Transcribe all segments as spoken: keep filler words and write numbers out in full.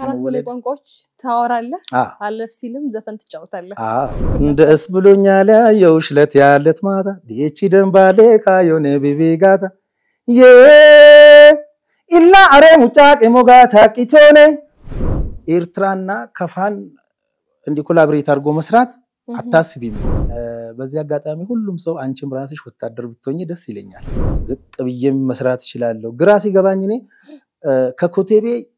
ولد بزيا قاتامي كلهم سو أنشم راسيش وتدرب التوني ده سيلينيال زك بيجي مسرات شلالو غراسي قبانيني ككتبي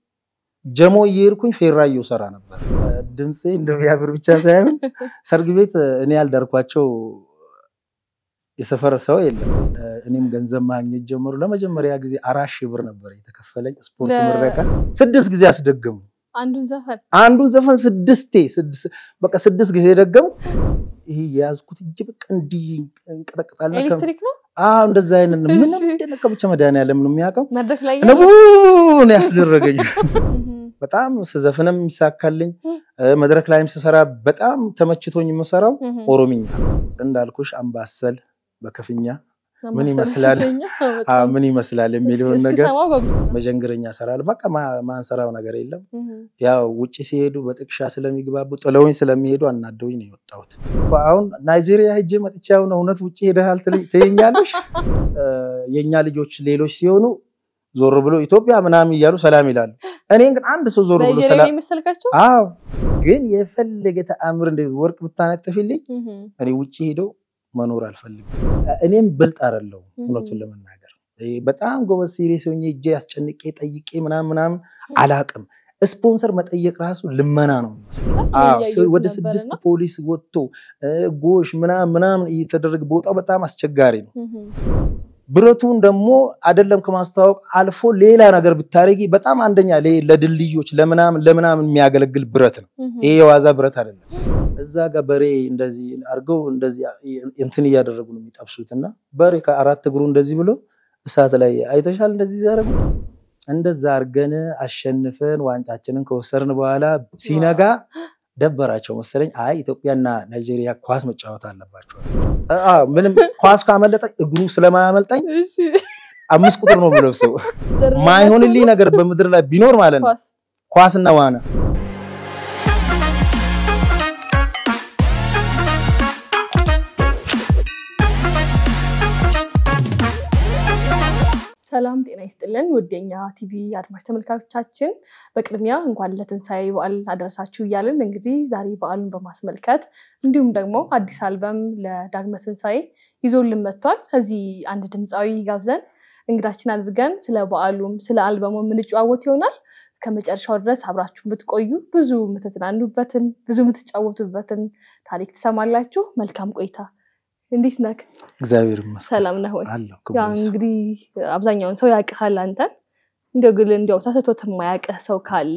جمو ييركون في الرأي يسران ببر دمسي إندم يا بربي تجاسم سرقبيت نيال دركواتشو يسافر سوا إلا إني مجنزم ما عندي جمر لما جمر يا جزي أراشي برنا ببر يتكفلين سبورت مربكا سدس جزي أصدقهم عندون زفن عندون زفن سدس تي سدس بقى سدس جزي رقم هي يا زكوت جبك عندي كذا كذا لكم. إلكتريك لا؟ آه عند الزين إنه من عندنا كم كم دهنا لما نمياكم. مدرك لا. نبوه ناس درجة. بتأم سزفنا مساكلين مدرك لا مسارا بتأم تمشيتوني مسارا أورومينيا. عند الكوش أم باسل بكفينيا. مني مسألة. آه مني مسألة لميلون نجار. مجنجرينيا سارا لبكا ما ما سارا ونجاري لهم. يا وجهي سيدو بتكشى سلامي جبابو تلوين سلامي يدو أن ندويني وتعود. فعون نيجيريا هي جماعة تشاؤنا هنا توجهي ده هالتل تينيالش. ينيالي جوش ليلوشيونو زوربلو إثيوبيا منامي يارو سلامي لال. أنا يمكن عند سو زوربلو سلام. نيجيريا مثل كشو؟ آه. جن يفعل كده أمر ندورك بتاعنا تفيلي. أنا وجهي دو. منور الفلم. أنيم بلت أرى اللون. ولا تقول من ناجر. بتأم جوا سيريس ونجي جاس كأنك كيتأيك منام منام علاقم. سبونسر متأيك راسه لما نانو. آه. سوي ودرس بس بوليس وتو. جوش منام منام يتدرج بوت أو بتأم أستجارين. براتون دمو عدلهم كمان استوق على فو ليلا ناجر بالتاريخي بتأم عندنا ليه لدلليوش لما نام لما نام مياجل قل براتنا. إيه وازا براتنا. الزاجة بري إندزي أرجو إندزي إنتني يا درب نميت أبسطنا بري كأراد تقولون إندزي بلو ساتلاي أي تشال إندزي زارب عند الزارجنا عشان فين وعند عشان كوسرنا بعلا سيناجا دبر أشوا مثلاً أي توبيا نا نيجيريا خاص متشاوت على بعض آه من خاص كعمل لك جرو سلام عمل تاني أمس كتر نقوله سو ما يهون اللي نجار بمدرلا بينور مالن خاص النوانا سلام دينا يستلن ودينا تي في አድማጭ ተመልካቾቻችን በቅድሚያ እንኳን ለትንሳኤ በዓል አደረሳችሁ ይያልን እንግዲህ ዛሬ በዓሉን በማስመልከት እንዲሁም ደግሞ አዲስ አልበም ለዳግመ ትንሳኤ ይዞልን መጥቷል እዚህ አንድ ድምጻዊ ጋብዘን እንግዳችን አድርገን ስለ በዓሉም ስለ አልበሙ ምን ጫወት ይሆናል ከመጨረሻው ድረስ አብራችሁ ብትቆዩ ብዙ ምትዝናኑበትን ብዙ ምትጫወቱበትን ታሪክ ትሰማላችሁ መልካም ቆይታ እንዴት ነክ እግዚአብሔር ይመስገን ሰላም ነህ ወይ ያ እንግዲህ አብዛኛውን ሰው ያቀሃል አንተ እንደው ግል እንደው ሳሰቶት ማያቀህ ሰው ካለ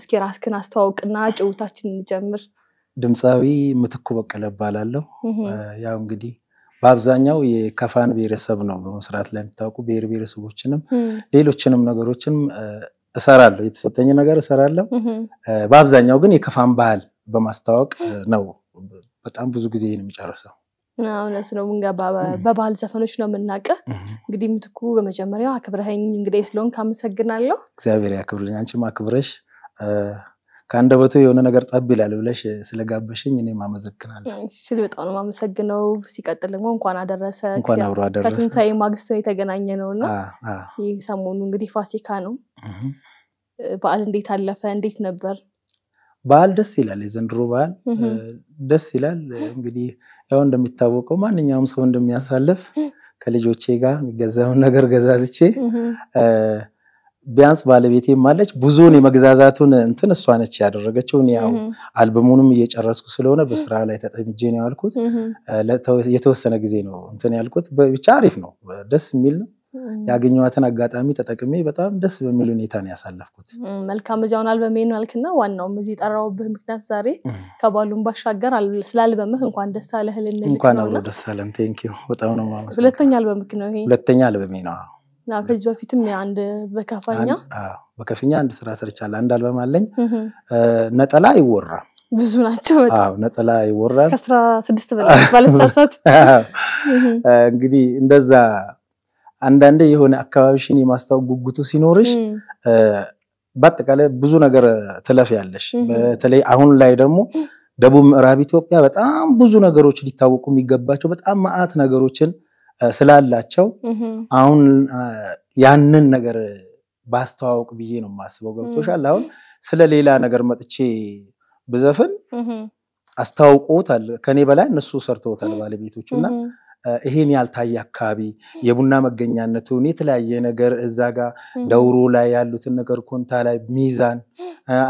እስኪ ራስክን አስተዋውቅና ጭውታችንን ጀምር ድምጻዊ ምትኩ በቀለ ባላለው ያው እንግዲህ በአብዛኛው የከፋን ብሔረሰብ ነው በመስራት ላይ ተጣቁ ብሔር ብሔረሰቦችንም ሌሎችንም ነገሮችንም እሰራለሁ የተሰጠኝ ነገር እሰራለሁ በአብዛኛው ግን የከፋን ባህል በማስተዋወቅ ነው በጣም ብዙ ጊዜ ነው የሚጨርሰው أنا سنوون جابا ببال سفنوش نوم الناقة قديم تكو بمجمرية أكبرهين إنجليز لون كم سجلنا له؟ زابير أكبرني أنتي ما أكبرش كان دبته يونا نقدر أبلي على ولاش سلقابشين يعني ما مسجلنا. شلي بتقولوا ما مسجلنا وفسيكات اللي مو مكوانا دراسة. مكوانا ورادة. كاتن ساي ماجستري تجنانيا نونا. يسمون إنجلي فاسي كانوا. بعدين دي تلفن دي تنبر. بعد دسيلة لازم روبال دسيلة إنجلي ያው እንደሚታወቀው ማንኛውም ሰው እንደሚያሳልፍ ከልጆቼ ጋር የሚገዛው ነገር ገዛዝቼ ቢያንስ ባለቤቴ ማለች ብዙውን የመግዛዛቱን እንትን እሷ ነች ያደረገችው ያው አልበሙንም እየጨረስኩ ስለሆነ በስራ ላይ ተጠምጄ ነው ያልኩት የተወሰነ ጊዜ ነው እንትን ያልኩት ብቻ አሪፍ ነው ደስ የሚል ያገኘዋትን አጋጣሚ ተጠቅሜ በጣም ደስ በሚል ሁኔታ ነው ያሳለፍኩት መልካም ጃውናል በመይን መልክና ዋናው ምዚ ጠራው በምክንያት ዛሬ ከባሉን ባሻገር ስላል በመህ እንኳን ደስ አለህ ለነልክ እንኳን አብሮ ደስ አለን ቴንክ ዩ ወጣው ነው ማለት ሁለተኛ አልበምክ ነው ይሄ ሁለተኛ አልበሜ ነው አዎ ከዚህ በፊትም አንድ በከፋኛ አዎ በከፋኛ አንድ ስራ ሰርቻለሁ አንድ አልበም አለኝ ነጠላ ይወራ ብዙ ናቸው በጣም አዎ ነጠላ ይወራ አስራ ስድስት በላይ ባለሳሳት እንግዲህ እንደዛ عندنا يهون أكوابشيني ماستوى جوجوتو سينورش باتكاله بزونا كر تلافي علش تلاقي عون لايدمو دبوم رابيتو بيا بات آم بزونا كروش اللي تاوكم يجبّاش بات آم ما آتنا كروشين سلال لاتشوا عون يعنن نكر باس تاوك بيجينو ماس بقول توش الله سلال ليلا نكر ماتشي بزافن استاوكو تال كنيبلا نسو سرتو تال بالبيتو شونا هين يالتايا كابي يبونا مجنيا نتوني تلا ينجر الزجاج دورو لا يالوت النجر كون تلا ميزان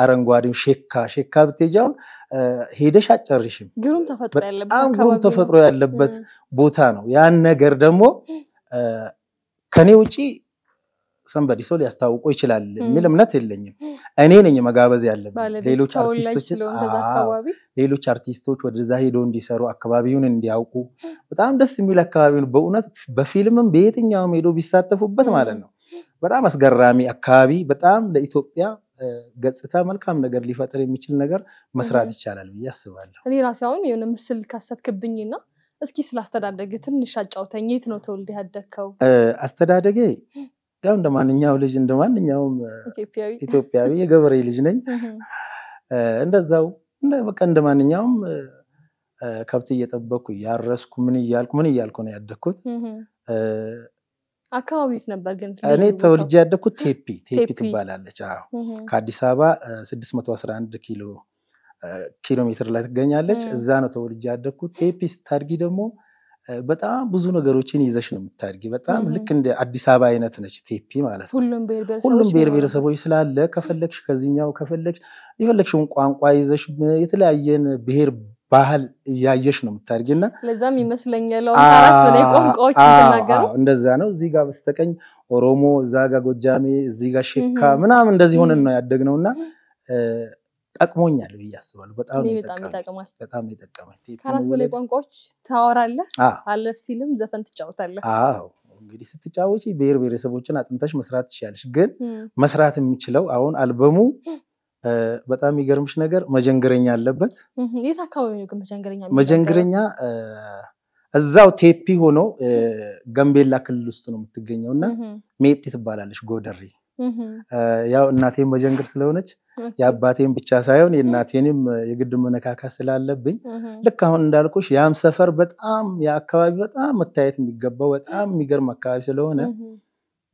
أرنجوارين شكا شكا بتجاو هيدا شات الرشيم. قوم تفترة اللبة. قوم تفترة اللبة بوتانو يعني النجر دمو كني وشي somebody سولي استاوك ويشل اللب ملهم نتللني أنا نيجي مجابز اللب. ليلو شارتيستوش ليلو شارتيستوش ودرزاهي دون ديسارو أكبابيون إندياوكو. بتأمل دس ميلا كابيل بقولنا بفيلم من بيت النيوم يدو بيسات فوبت مالنا. بتأمل بس جرامي أكابي بتأمل لإثيوبيا قد استعمل كام نجار لفترة مثل نجار مسرات الشلال بيسوال. هذه راسيون يوم مثل كاسات كبنينا. أسكي سلاستدادة جتني شجعوا تنيت نطول لهذا كوب. استدادة جي. كان دمان النياو لجين دمان النياو إثيوبياوي إثيوبياوي يجبري لجيني عند الزاو عند بكان دمان النياو كابتي يتبقوا يارس كمني يال كمني يال كوني أدكوت أكاوي سنبرجن أنا تورجي أدكوت تيبي تيبي تبالا لجاو كاديسابا سدس متوسط عند كيلو كيلومتر لا تجني لج زانو تورجي أدكوت تيبي ستارجي دمو بتأمل بزونا قروشين يزشنو متارجي بتأمل لكن ده عدي سبعة ينتهي تيبي ماله كلهم بير بير كلهم بير بير سبوي سلال لا كفلكش كزينيا وكفلكش يفلكش ونقوان قايزش يتلاعين بير باهل يعيشنو متارجينا لازمي مثلاً يلون عارف وليكم قوي تناجر عند زانو زيجا بستكين ورومو زاجا قدامي زيجا شكا منا من دزيون إنه يدقنا ونا أكملني على وياس والله بتأمل تكمل بتأمل تكمل كانت ولا يبون كوش تاورا له على فيلم زفنت تجاوت له آه وعندي ست تجاوت شيء بير بير سبوتشنا تنتش مسرات شالش جن مسرات ميتشلو عون ألبومو بتأمل يجرمش نجر مجنجرينيا لبت ليه تكاوي يجرم مجنجرينيا مجنجرينيا الزاو تيبي هونو جنبيلا كلستنو متجنيونا ميت تتبالالش قدري ያው እናቴም በጀንግር ስለሆነች ያባቴም ብቻ ሳይሆን እናቴንም የግድ መነካካስ ስለአለብኝ ልክ አሁን እንዳልኩሽ ያም ሰፈር በጣም ያካባቢ በጣም መታየት የሚገባው በጣም የሚገርም አካባቢ ስለሆነ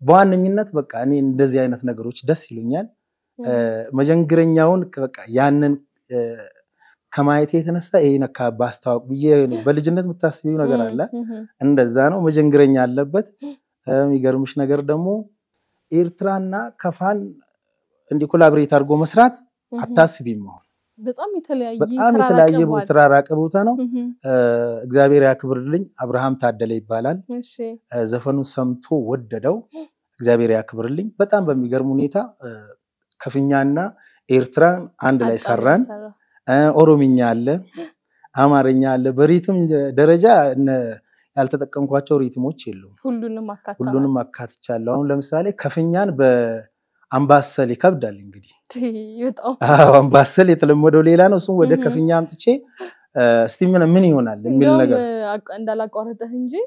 በዋነኝነት በቃ እኔ እንደዚህ አይነት ነገሮች ደስ ይሉኛል መጀንግረኛውን በቃ ያንን ከማየት የተነሳ ይሄን አካባቢ አስተዋውቅ ብዬ በልጅነት መታሰቢው ነገር አለ እንደዛ ነው መጀንግረኛ አለበት የሚገርምሽ ነገር ደግሞ إيرترانا كفان عندي كولابريت أرجو مسرات عتاس بيمون. بتأمل تلاقي. بتأمل تلاقي بوترا راكبو تانو. إخباري راكبر لين أبراهام تعدلي بالان. ماشي. زفنو سمتو ودداو. إخباري راكبر لين بتأمل بمجرمونيتا كفينيانا إيرتران عندلاي سرّان. أورومينياله. أمارينياله بريتم درجة إن. هل تتكلم قوي أو ريتمو تشيلو؟ كلنا مكات. كلنا مكات تشالو. لمثال كفينيان بأمباسة اللي كبدا لينغدي. تيجيت أو. آه أمباسة اللي تلمو دوليلان وسوم وده كفينيان تشي. استيمنا منيونا للميلنا. عندنا عندلاك أورد هنجي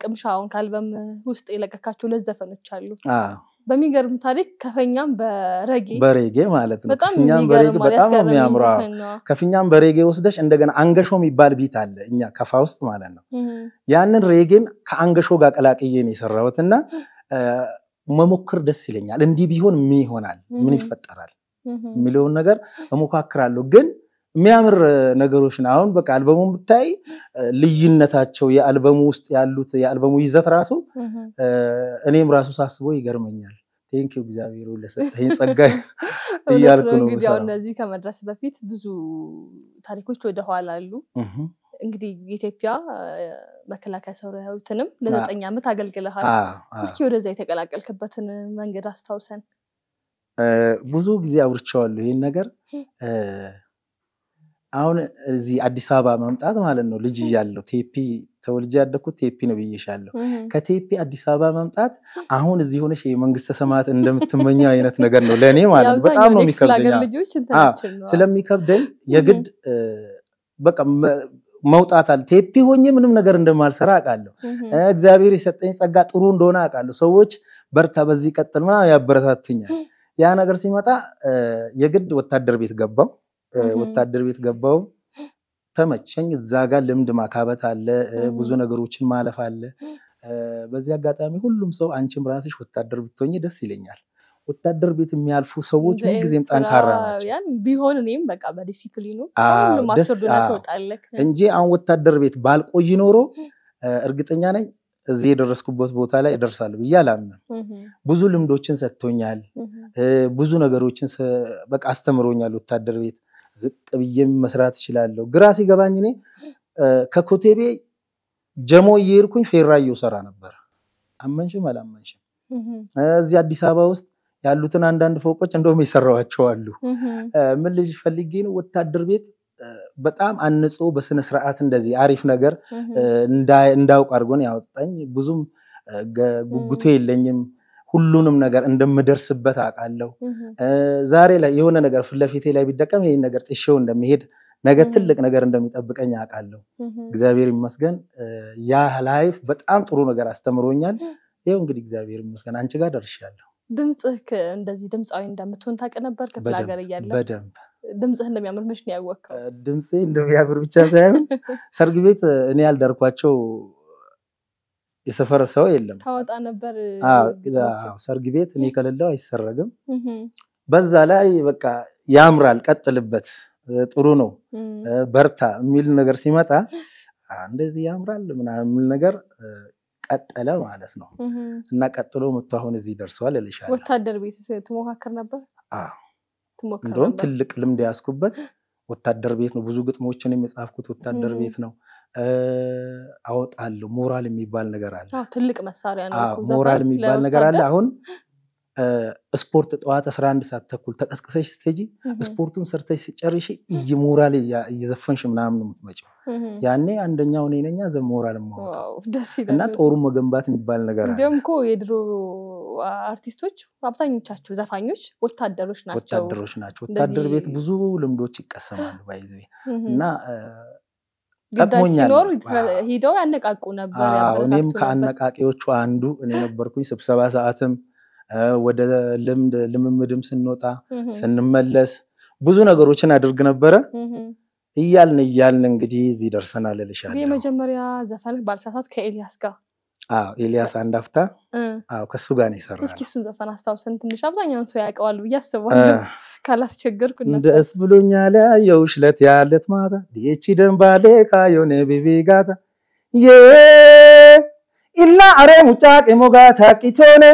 كمشاون كالبم وست إلك كاتشول الزفن تشالو. آه. بميجر مثالك كفينيان برجي. برجي مالتنا. كفينيان برجي بتأمل ميامرا. كفينيان برجي وسدش عندنا عنقشوا ميبال بيتال إنيا كفاوست مالنا. يعني الرجين كعنقشوا جاك علاك يجيني سرّوتنا ما مكر دسيلني. لندي بيهون ميهونال مني فترال. ملون نجار مكاكرالو جن. ميامر نجاروش نعون بك ألبوم بتاعي لين نتاجو يا ألبوم وست يا لوت يا ألبوم يزت راسه أنا مراسو ساسبو يجرمنيال thank you بزاويرو لسه هين سجّي ياركونو بزاويرو نادي كمان درس بفيت بزو تاريخه شو ده حوالله إنجدي يتبيع بكلا كسرها وتنم لازم تنيا متعجل كلها هذا كيورة زي تكلا كلكبتن من جراس توسن بزو بزاويرو شالله هين نجار أون زي أديسابا ممتاز ماله إنه لجي يالله تيبي تولجي أدكو تيبي نبي يشالله كتيبي أديسابا ممتاز أهون زي هون شيء من قصة سمات عندما تمنيا ينات نجارنو لاني ماله بس أمنو ميكابدين آه سلام ميكابدين يجد بق موت أتال تيبي هون يمنو نجارن دمال سراك قالوا إخباري ستين سقط رون دونا قالوا سويش برتبزيك التلمنا يا برتاتينيا ያን ነገር ሲመጣ የግድ ወታደር ቤት ገባው ወታደር ቤት ገባው ተመቸኝ እዛ ጋር ልምድ ማካበት አለ ብዙ ነገሮችን ማለፍ አለ በዚህ አጋጣሚ ሁሉም ሰው አንቺም ራስሽ ወታደር ብትሆኚ ደስ ይለኛል ወታደር ቤት የሚያልፉ ሰዎች ምንጊዜም ጻንካራ ናቸው ያን ቢሆን እኔም በቃ በዲሲፕሊኑ ሁሉም ማስተርዱና ተውጣለክ እንጂ አሁን ወታደር ቤት ባልቆይ ኖሮ እርግጠኛ ነኝ እዚህ ድረስኩበት ቦታ ላይ እደርሳለሁ ይያላም ብዙ ልምዶችን ሰጥቶኛል ብዙ ነገሮችን በቃ አስተምሮኛል ወታደር ቤት ዝቅ ብዬም መስራት ይችላልው ግራስ ይገባኝ እኔ ከኮቴቤ ጀሞ ይርኩኝ ፌራዩ ሰራ ነበር አመንሽም አላመንሽም እዚህ አዲስ አበባ ውስጥ ያሉትን አንድ አንድ ፎቆች እንደውም ይሰራዋቸው አሉ ምን ልጅ ፈልጌ ነው ወታደር ቤት በጣም አንጾ በስነ ስርዓት እንደዚህ አሪፍ ነገር እንዳው አርጎን ያወጣኝ ብዙም ጉጉቱ የለኝም ሁሉንም ነገር እንደምደርስበት አቃለው ዛሬ ላይ የሆነ ነገር ፍለፊቴ ላይ ቢደቀም ይሄን ነገር ጥሽው እንደሚሄድ ነገር ትልቅ ነገር እንደሚጠብቀኝ አቃለው እግዚአብሔር ይመስገን ያ ላይፍ በጣም ጥሩ ነገር አስተምሮኛል ይሄው እንግዲህ እግዚአብሔር ይመስገን አንቺ ጋር ደርሻለሁ ድምጽህ እንደዚህ ድምጻዊ እንደምትሆን ታቀ ነበር ከፍላ ጋር ይያለ በደንብ ድምጽህ እንደሚያምር ምንሽ ነው ያወቀው ድምጽ እንደሚያምር ብቻ ሳይሆን ሰርግ ቤት እኔ ያልደርኳቸው የሰፈረ ሰው የለም ታወጣ ነበር አዎ ሰርግ ቤት እኔ ከለለው አይሰረግም በዛ ላይ በቃ ያምራል ቀጥልበት ጥሩ ነው በርታ ሚል ነገር ሲመጣ እንደዚህ ያምራል ምናምን ነገር ቀጠለ ማለት ነው እና ቀጥሎ መጥቶ አሁን እዚህ ደርሷል ለሻለ ወታደር ቤት ተሞካከር ነበር አዎ ተሞካከር ነበር ትልቅ ልምድ ያስኩበት ወታደር ቤት ነው ብዙ ግጥሞችን የሚጻፍኩት ወታደር ቤት ነው አውጣለሁ ሞራል የሚባል ነገር አለ አዎ ትልቅ መሳሪያ ነው እኮ ሞራል የሚባል ነገር አለ አሁን ስፖርት ጧት አስራ አንድ ሰዓት ተኩል ተቀስቀሰሽ ስትጂ ስፖርቱን ሰርተሽ ሲጨርሽ ይሞራል እየዘፈንሽ ምናምን ነው የምትመጪው ያኔ አንደኛው እኔ ነኝ ዘ ሞራል ማውጣው እና ጦሩ መገንባት የሚባል ነገር አለ እንደምኮ የድሮ አርቲስቶች አብዛኞቻቸው ዘፋኞች ወታደሮች ናቸው ወታደሮች ናቸው ወታደር ቤት ብዙ ልምዶች ይቀሰማሉ ባይዘይ እና ዳሲኖር ሂደው ያነቃቁ ነበር ያበረታቱ ከአነቃቂዎቹ አንዱ እኔ ነበርኩኝ ስብሰባ ሰዓትም ወደ ልምድ ልምምድም ስንወጣ ስንመለስ ብዙ ነገሮችን አድርግ ነበር ይያልን ይያልን እንግዲህ እዚ ደርሰናል ለሻለ የመጀመሪያ ዘፈን ባልሳሳት ከኤልያስ ጋር አዎ ኤልያስ አንዳፍታ አዎ ከሱ ጋር ነው ይሰራል እስኪ እሱ ዘፈን አስተውሰን ትንሽ አብዛኛውን ሰው ያቀዋል በያስባለሁ ካላስ ቸገርኩ እና ደስ ብሎኛል ያውሽለት ያለት ማታ ዲቺ ደምባሌ ካዮኔ ቢቢጋታ የ ኢላ አሬ ሙጫቅ ሞጋታ ቂቶኔ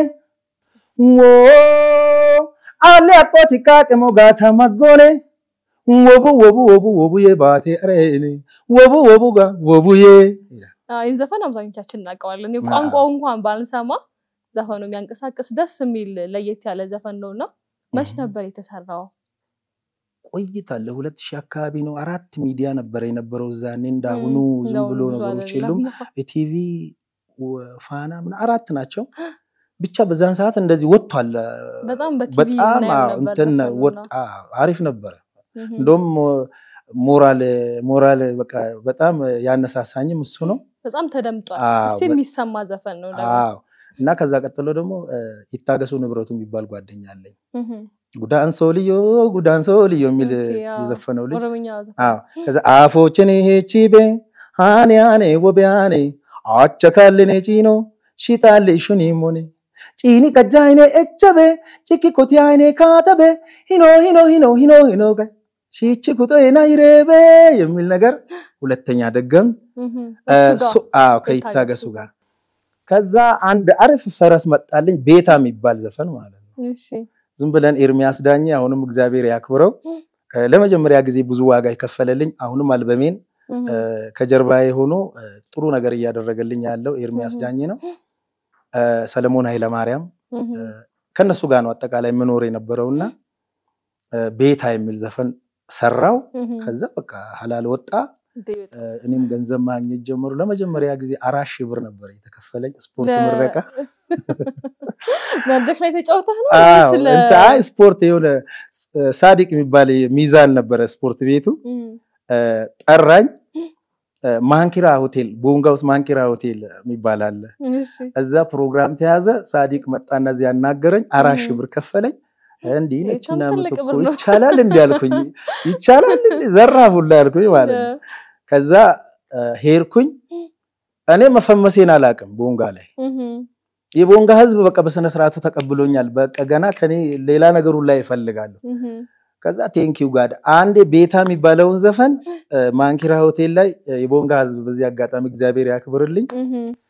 Whoa, I'll let Potica Mogata Magone. Wobu, wobu, wobu, wobu, ye, but it rainy. Wobu, wobuga, wobu, ye. In the fun of the catching like oil, and you can't go on one balance summer. The Honum Yankasakas does a meal, lay it as a fan, no, much not very as her raw. Quita, Lolet Shakabino, Arat, Mediana, Brain, Brosa, Ninda, Unu, Zulu, Chilum, a TV, Fana, Arat Nacho. ብቻ በዛን ሰዓት እንደዚህ ወጣለ በጣም በቲቪ እንተና ወጣ አሪፍ ነበር እንደም ሞራል ሞራል በቃ በጣም ያነሳሳኝም እሱ ነው በጣም ተደምጧል እስቲ የሚሰማ ዘፈን ነው አዎ እና ከዛ ቀጥሎ ደግሞ ይታገሱ ንብረቱ የሚባል ጓደኛ አለኝ ጉዳን ሶልዮ ጉዳን ሶልዮ የሚል ዘፈነው ልጅ አዎ ከዛ አፎችን ሄቺቤ ሃኔ ሃኔ ወቢያኔ አቸካልኔ ቺኖ ሺታል ሹኒ ሞኔ Chini kajaine echabe, chiki kotiaine katabe, hino hino hino hino hino ga. Shichi kutoe na irebe. Yemil nagar ulatanya dagam. So ah okay taga suga. Kaza and arif faras matalin beta mibal zafan malan. Zumbalan Ermias Danye ahunum Exabiri akbaro. Lema jamriya gizi buzuwaga ikafalelin ahunum albamin kajerbaye hono turu nagar yadarragalin yallo Ermias Danye no. ሰለሞን ኃይለ ማርያም ከነሱ ጋር ነው አጠቃላይ መኖር የነበረውና ቤታ የሚል ዘፈን ሰራው ከዛ በቃ ሐላል ወጣ እኔም ገንዘብ ማግኘት ጀመሩ ለመጀመሪያ ጊዜ አራት ሺህ ብር ነበር የተከፈለኝ ስፖርት ምረቃ ማደሽ ላይ ተጫውተህ ነው ስለ አይ ስፖርት የሆነ ሳዲቅ የሚባል ሚዛን ነበር ስፖርት ቤቱ ጠራኝ ማንኪራ ሆቴል ቦንጋውስ ማንኪራ ሆቴል የሚባላል እዛ ፕሮግራም ተያዘ ሳዲቅ መጣና እዚያ ያናገረኝ አራት ሺህ ብር ከፈለኝ عندي نحنا متوقعين يشالا لنديال كوني يشالا زرنا فولا كوني وارد كذا هير كوني أنا ما فهم مسينا لكم بونغاله يبونغ هذب بقى بس نسرعته تقبلوني الباك أجانا كني ليلا نجرو الله يفعل قالوا كذا thank you God عند بيتها مبالون زفن ما أنكره هوتيل لا يبونغ هذب بس يعقاتها مجزابير يا كبر اللين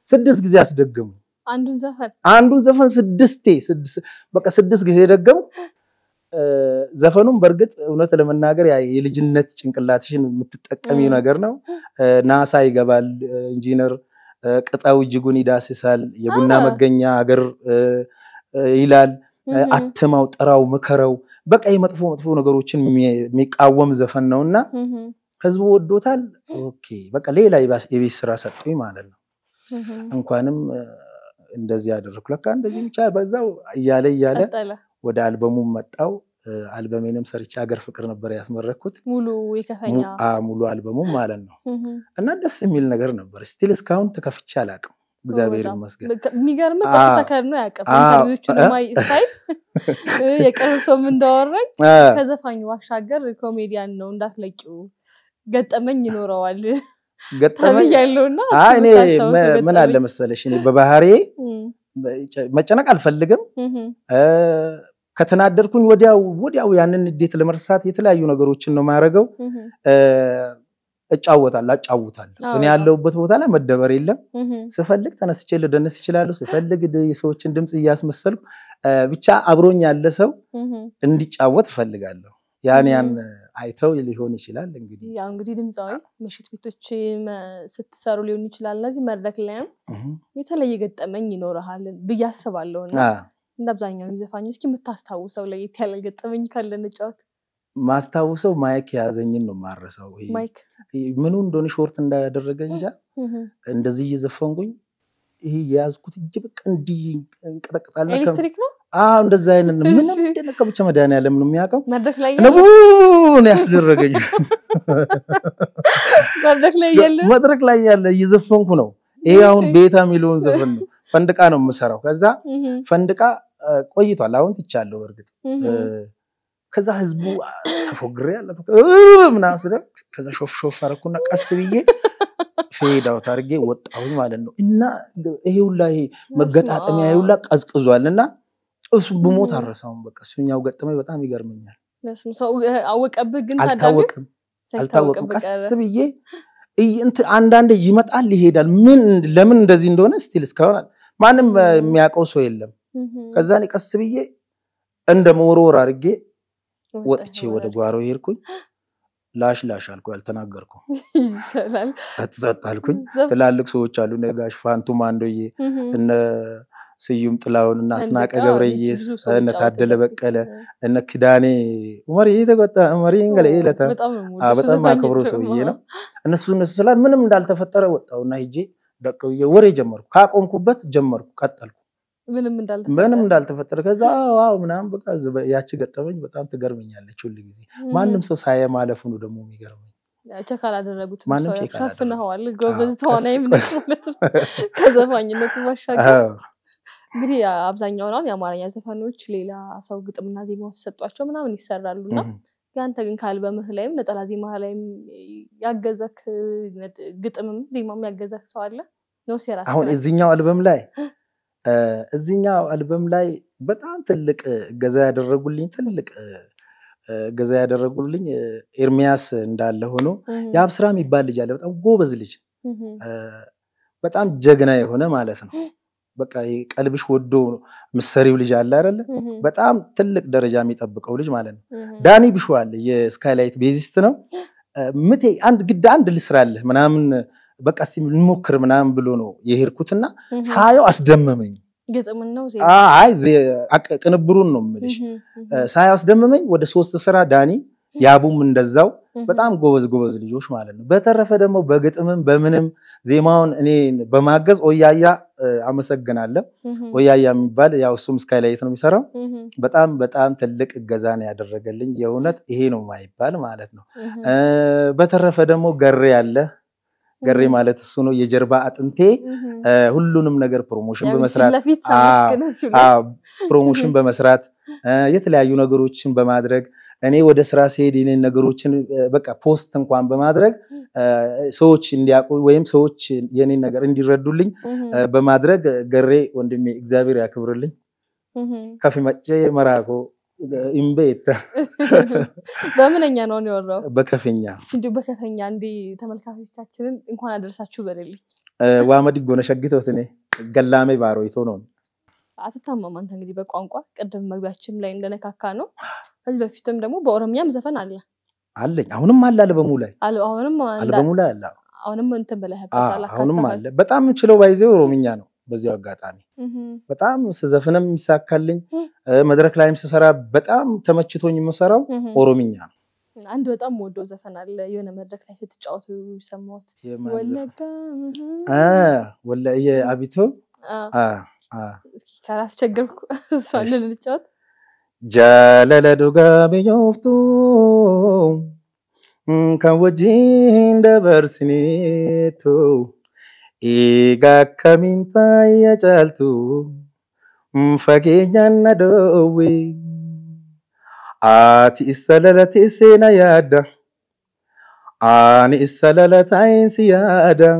سدس جزاس دقم عندو زفن عندو زفن سدس تي سدس بقى سدس جزاس دقم زفنهم برجت ونتلا من ناقر يعني اللي جنّت شنكلاتشين متتأكمين ناقرنا ناسا يقبل إنجينر قطعوا يجوني داس سال يبوننا مجنّا أجر إلال أتموا تراوا مكروا بق أي مطفو مطفو نقروشين مي ميك أوام زفننا ونا خذوا دوتال أوكي بق ليلا يباس يبيس راسات في مالنا أنقانم إن دزيادة ركلا كان دزيم شاي بزاو يالي يالي وده ألبوم متأو ألبومي نمسر يشاعر فكرنا برياس مرة كت ملو يكفينا آه ملو ألبوم ما لنا أنا دس ميل نجارنا بريس تيلس كاونت كافيت شالك زابير المسجد نجار متى تكرنا كم تروي تشوفنا ماي تايب يكرر سومن دارن كذا فاني وشاعر الكوميديان نون داس لكيو قد أمني نوراوالي قد أمني يلونا آه إني ما ما نعلم السلاشيني ببهاري ما كانك الفلقم كتنا دركون وده وده ويعني نديت المرسات يطلع ينقروش إنه ما رجوا أجاوت على أجاوت على يعني على لو بتوت على ما تدور إلا سفلك أنا سجله ده نسجله له سفلك ده يسويش ندمس ياس مسلب بتشا أبروني على سو نديش أجاوت فلك على يعني أنا عيتوا اللي هو نشلال لنجدي يا عن جديد مزاي مشيت بتوتشي ما ست سارو ليوني شلال لازم مرة كلام يطلع يجت أمني نورها بيجس باللون نبضانيا مزفاني إيش كي متأستهو سو لقي تلا جت أمني كلا نجات ما استهو سو مايك يا زيني نمارة سو مايك منون دوني شورت إن درجنجا إن دزيج زفانقين هي ياز كتير جبك عندي كذا كذا إلكتريكنا آه إن دزاين إن منو تنا كم شو مداني على منو مياكم مردك لاي نبوو ناس درجنجا مردك لاي يلا مردك لاي يلا يزفانقونه إيه أون بيتها ميلون زفن فندق أنا مسارو كذا فندقا كوي يطلعون تجالو ورقت كذا حزبوا تفجري على توك مناصر كذا شوف شوف فاركونا كسبيه شيء ده وترجع وتعوي مالنا إننا هي ولا هي مجت هتأمي هي ولا أزك أزوالنا أوس بموت هالرسام بقى سوينا وقت ما يبقى تامي جرمنا بس مساو أوك أبغى جنها دابي ألتوك كسبيه إيه أنت عندنا يمت عليه ده من لمن دزيندونا ستيلس كمان ما أنا مياك أوسويلهم كذاني كسبيه عند مورور أرجع واتشي وده بقارو يركون لاش لاش هالكو التناقركو سات سات هالكون تلالك سو تشالو نعاش فانتو ماندويه إن سيوم تلاون الناس ناك أجبريس إن تعدل بكلا إن كداني عمري إذا قلت عمري إنقل إيه لتا أبدا ما كبروا سوينا الناس الناس سلام من من دالت فترة وتأو نهجي دكوية وري جمر كأكون كبت جمر كاتلكو من من دالت من من دالت فترة كذا واو منام بقى زب ياتشي قطة من بتأم تجربني على شو اللي جزي ما نمسو سايا ما لفون ودمومي جربني أشكال هذا الرجل تمشي شاف إنه هو اللي جوبز ثاني من كذا فاني نتوش قدي أبزاني أولان يا ماريا زفانوش ليلا سوقت أمنا زي ما سبت وأشوا منا من يسرّر لنا كان تجن كالبا مهلم نت ألازم مهلم يعجزك نت قط أمم زي ما ميعجزك سؤاله نوسي راس هون الزينيا ألبوم لاي الزينيا ألبوم لاي بتعن تلك جزايد الرجولين تلك جزايد الرجولين إرمياس نداله هونو يا أبصرامي بالجالة بتعن جو بزلج بتعن ججناه هونا مالتنا بقى قلبش ودو مسري ولج على رله በጣም ትልቅ ደረጃ የሚጠብቀው ልጅ ማለት ነው ዳኒ ብሽዋል የስካይላይት ቤዚስት ነው ምቴ አንድ ግድ አንድ ልስራለህ ምናምን በቃ እስቲ ልሞክር ምናምን ብሎ ነው የሄርኩትና ሳየው አስደመመኝ ግጥምን ነው ዘይ አይ አቀቅንብሩን ነው ምልሽ ሳየው አስደመመኝ ወደ ሶስት ስራ ዳኒ ያቡም እንደዛው በጣም ጎበዝ ጎበዝ ልጆች ማለት ነው በተረፈ ደግሞ በግጥምም በምንም ዜማውን እኔ በማገዝ ኦያያ አመሰግናለሁ ኦያያ የሚባል ያው ሱም ስካይ ላይት ነው የሚሰራው በጣም በጣም ትልቅ ገዛና ያደረገልኝ የውነት ይሄ ነው ማይባል ማለት ነው በተረፈ ደግሞ ገሬ ያለ ገሬ ማለት እሱ ነው የጀርባ አጥንቴ ሁሉንም ነገር ፕሮሞሽን በመስራት አዎ ፕሮሞሽን በመስራት يتلاعي نجاروتشن بمدرج أنا ودرس راسي دين نجاروتشن بقى بوستن قام بمدرج سوتش إنديا ويم سوتش يعني نجار إندي ردولين بمدرج جرّي وندمي إكزابير أكبرلين كافي متجي مراكو إمبيت بأمين يا نوني والله بكافينيا سندو بكافينيا عندي تمل كافي تاكلين إن كنا درس أشوف بريلي وامدي جونا شقيته تني قلامي باروي ثونون عتتهم ما أنت عندي بقانقة قدم ما بيحشم لين ده نكاكانو بس بفتم دمو بورميا مزفن عليه عليه أهونم ما لا لبموله أهونم ما لا لبموله لا أهونم ما أنت بلاه آه أهونم ما لا بتأمن شلو بايزه وروميانو بزي أوقات أني بتأمن سزفنا مساكلين مدرك لايم سسرا بتأمن تمشيتوني مسرا وروميانو عنده تأمل دوزفنا على يونا مدرك تحسيت تجاوت وسموت ولا كم آه ولا إيه عبيتو آه كلاس شجر سؤالنا للشوط جلال دوغا بيوفتو كوجين دبرسنيتو إيغا كمين تايا جالتو فاقينيان ندووي آتي السلالة إسينا يادا آني السلالة عين سيادا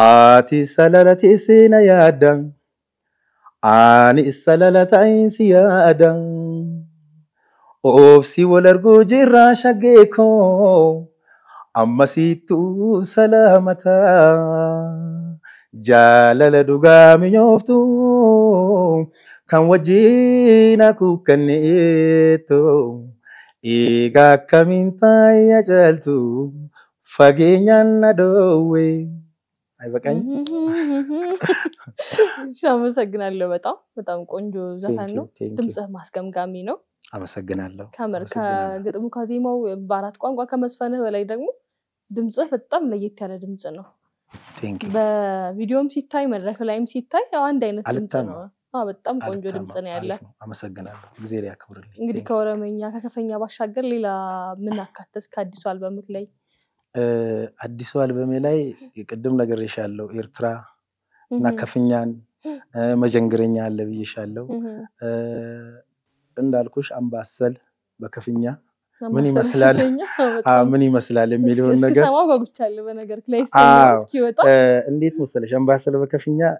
آتي سلالة إسينا يادا آني السلالة عين سيادا أوبسي ولرغو جراشا جيكو أما سيتو سلامتا جالال دوغامي يوفتو كان وجينا كوكنيتو إيغا كمين تايا جالتو فاقينيا ندووي أي بكين؟ شامو سجنالو بتاع بتاعم كونجو زهانو تمسح ماسكم كامينو. أما سجنالو. كامر كا قد مكازي ما وبارات كون قا كمسفنه ولا يدعمو تمسح بتاع مليت كلا تمسحنو. بفيديوم سيتاي مرة خلايم سيتاي أو عن دينه تمسحنو. آه بتاع كونجو تمسحني على. أما سجنالو غزيري أكبرلي. إنغري كورا منيا كافينيا بشجر للا منك كتس كادي سؤال بمثلي. أدي سؤال بميلاي يقدم لك الرشالو إيرترا نكفينيان مجنجرينيا اللي بيشالو إندالكوش أمباسل بكفينيا مني مسلال آه مني مسلال الميلون نجار كيس ما أقول تشالو بنجار كليس كيوتا إنديت مسلش أمباسل بكفينيا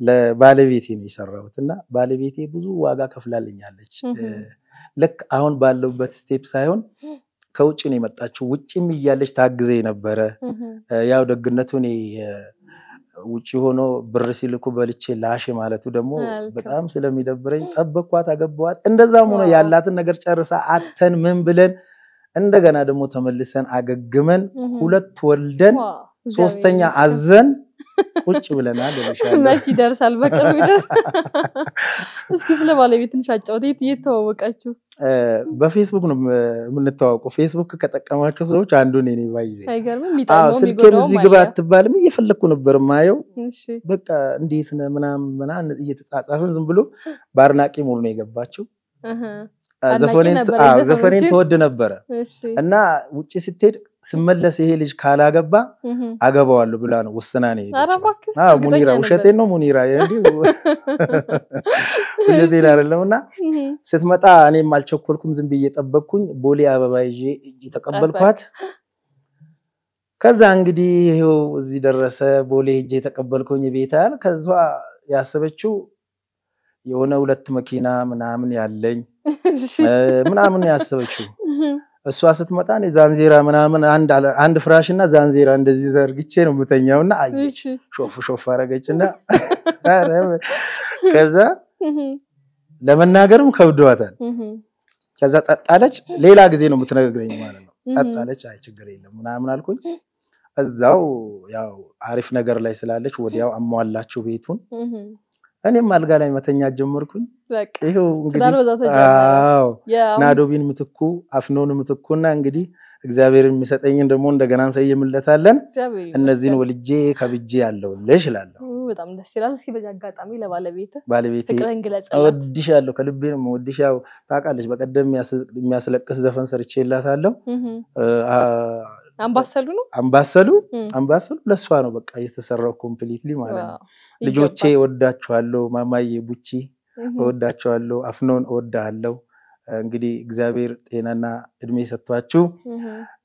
لا بالبيتي ميسرة وتنا بالبيتي بزوا واجا كفلالينيا لج لك أهون بالو بتستيب سايون كوتشي نمت أشوتشي ميالش تاجزين برا يا وده جنتوني وتشي هونو برسي لكو بالتشي لاشي مالتو دمو بتأمل سلامي دبرين أبغى قوات أجبوات إن ده زمانه ياللات النجار شر ساعات تن من بلن إن ده جنا دمو تملسن أججمن كولت ولدن سوستنيا عزن وتشي بلن هذا مشان ماشي درس البكر ويدر بس كسله بالي بتنشج أودي تيتو وكأشوا بفيسبوك من التوقع فيسبوك كتكامل شخصه وشاندوني نبايزه. هيكلم ميتان نومي قدوم. آه سلكي بقى تبالم يفلكون برمايو. نشى. بقى نديثنا منا منا نيجتساس عشان زمبلو بارناكي مولني جباتشو. أها. زفرين آه زفرين تودنا برا. نشى. أنا وتشستير سمّل سهيلش خالا جبا. أجابوا على بلانو وسناني. أربعك. آه منيرة وشتينو منيرة يعني. كل ذي رأينا ستمتع أنا مال شوكولكم زنبية أبكون بولي أبا بايجي يتقبل قات كذا عندي هو زي درسة بولي يجي يتقبل كوني بيتال كذا يا سبتشو يونا ولت مكينا من عمن يعلين من عمن يا سبتشو السوا ستمتع أنا زانزيرا من عمن عند عند فراشنا زانزيرا عند زيزار قتشينو متنيا ونا شوف شوف فرقتشنا كذا لما ناقرهم كودواتن كذا أتعالج ليه لا جزينه متناقرين ما لنا أتعالج هاي تجرين لما نعمل كل الزاو يا عارف ناقر ليس لعالج وديا أموال لا شو بيتون أنا ما ألقى لي متى نجمر كل إيه هو آه نادوبين متكو أفنون متكونا عندي إخبارين مثل أيين رمون دكان سعي ملة ثالن النزين والجي كبيجي الله ليش الله وتأمل السلالة في بجاعة تأميله بالبيت. بالبيت. فكرة إنجليز. أوديش على كلبين موديش أو تأكلش بقدم مياس مياسلك كذا فن سرتشيلا ثالم. ااا. أم بسلونه؟ أم بسلو؟ أم بسلو لسوانو بقى يستسرّق كومبليتلي ماله. لجوتشي ودا شوالو ماماي بوتشي. أوداچوالو أفنون أودالو عندي إخبار إننا إدمي ستواتشو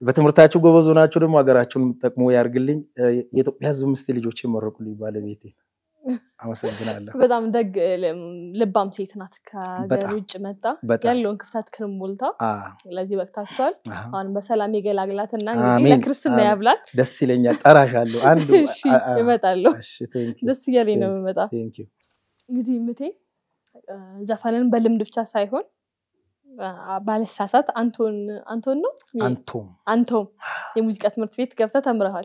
بتمرتاچو جوزونا أشود ما غراتشو تكمو يارجلين يتوحزو مستلي جوتشي مرة كلي بالبيتي أمسكنا الله بدأم دق لبام تيتناتك دروج متى يالون كفتات كلام مولتا لازم بكتاتل أنا بس لا ميجي لاجلات النعم إلى كريستنا يبلغ دس يليني أراجعلو أندو متالو دس يلينه متى قدي متى زفانن بلم دفتش سايكون بالساسات أنتون أنتونو أنتوم أنتوم الموسيقى مرتبط كفتات أمرها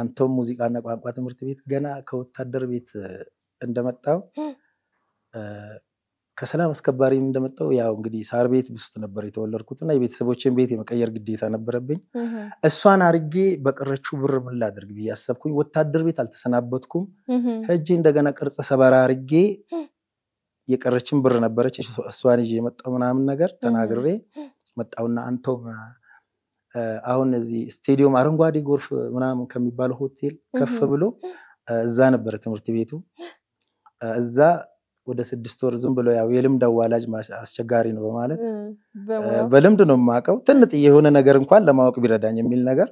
أنتم موسيقى أنا قامت مرتبط جنا كوتدر بيت عندما تاو كسلام سكباري عندما تاو يا عندي سار بيت بسوتنا بريت ولا ركوتنا يبيت سبوتشين بيتي مكير جدي ثانا بربين السوانا رجي بقرشوا برب الله درجي أسبكون وتدر بيت على تسنابتكم هجين دجنا كرت سبارة رجي يقرشين برنا برشة شو السواني جي مت أمنا من نجار تناجري مت أونا أنتم أهون زي استاديوم أرنغوادي غرف منا من كم يبالو هوتيل كف بلو زان برت مرتبيتو زا ودرس الدستور زنبلو يا ويلم دوالاج ما أشجعارين ومالك بلم دنوم معك وتنت يهونا نجارم قال لما هو كبير داني ميل نجار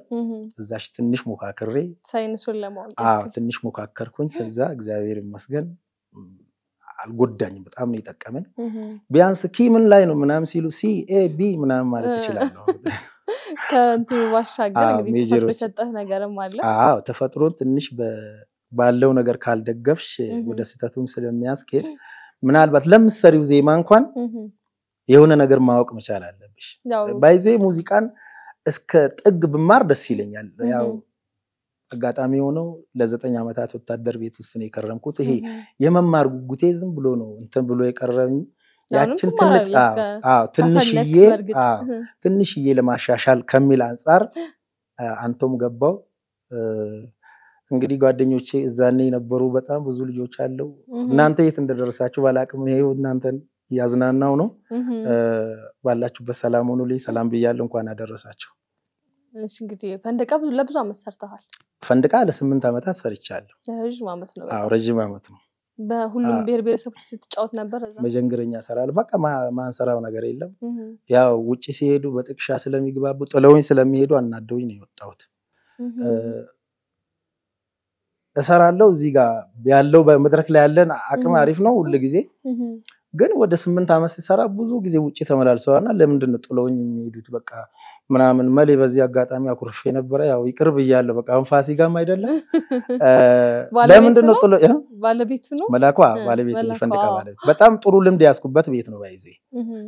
زاش تنش مكاكري ساينس ولا مال آه تنش مكاكر كون زا إخبار مسجن الجود داني بتأمني تكمل بيانس كي من لاينو منام سيلو سي إيه بي منام مالك شلانو كنت واشاعر قديش تفرشت هنا جرام ماله؟ آه تفترون تنش ب بالله ونجار كهال دقفش وده ستاتهم سلام ياس كير من عالبات لم سريو زي ما نكون يهونا نجار ماوك مشاعر الله بيش بايزه موسيقان اسك تقب مرد سيلين يعني ياو قات أميونو لازت أني عم تعطو تقدر بيت وسني كرم كوته هي يوم ما رجو تيزم بلونو أنت بلوي كرمي يعني تنت آه آه تنشية آه تنشية لما شاشال كمل أنصار أنتم جبوا إنجلي قاعدين يوشي زاني نبرو بتأم بزول يوشالو نانتي يتندرسا شو بالاك من هي ونانتن يازنا ناونو بالا شو بس سلامونو لي سلام بيالهم كأنا درسا شو إيش إنجلي فندك أبو لبزا مسرتها فندك على سمنت عمتها صارت شالو رجيم عمتنا آه رجيم عمتنا بهولم بير بير سبتشت تجاوت نبرة. مجنّرني أسرار بقى ما ما أسرار ونقدر إلهم. يا وجه سيدو بتك شاسلامي جباب بتلوين سلامي يدو أن ندويني وتعود. أسرار الله زيجا بيالله بمدرك لعلنا أكمل عارفنا ولا جزء. جن ودس من تامس أسرار بزوج جزء وجه ثمرال سوارنا لمن دنا تلوين يدو تبقى منا من مالي بزيا قات أمي أكره في نبرة يا ويكرب يالله بقى هم فاسيقا ما يدل لا من دنا تلو يا بالا بيتونو ملاكوا بالا بيتونو فندق بالا بتأم تقولوا لهم دياس كوبات بيتونو بايزي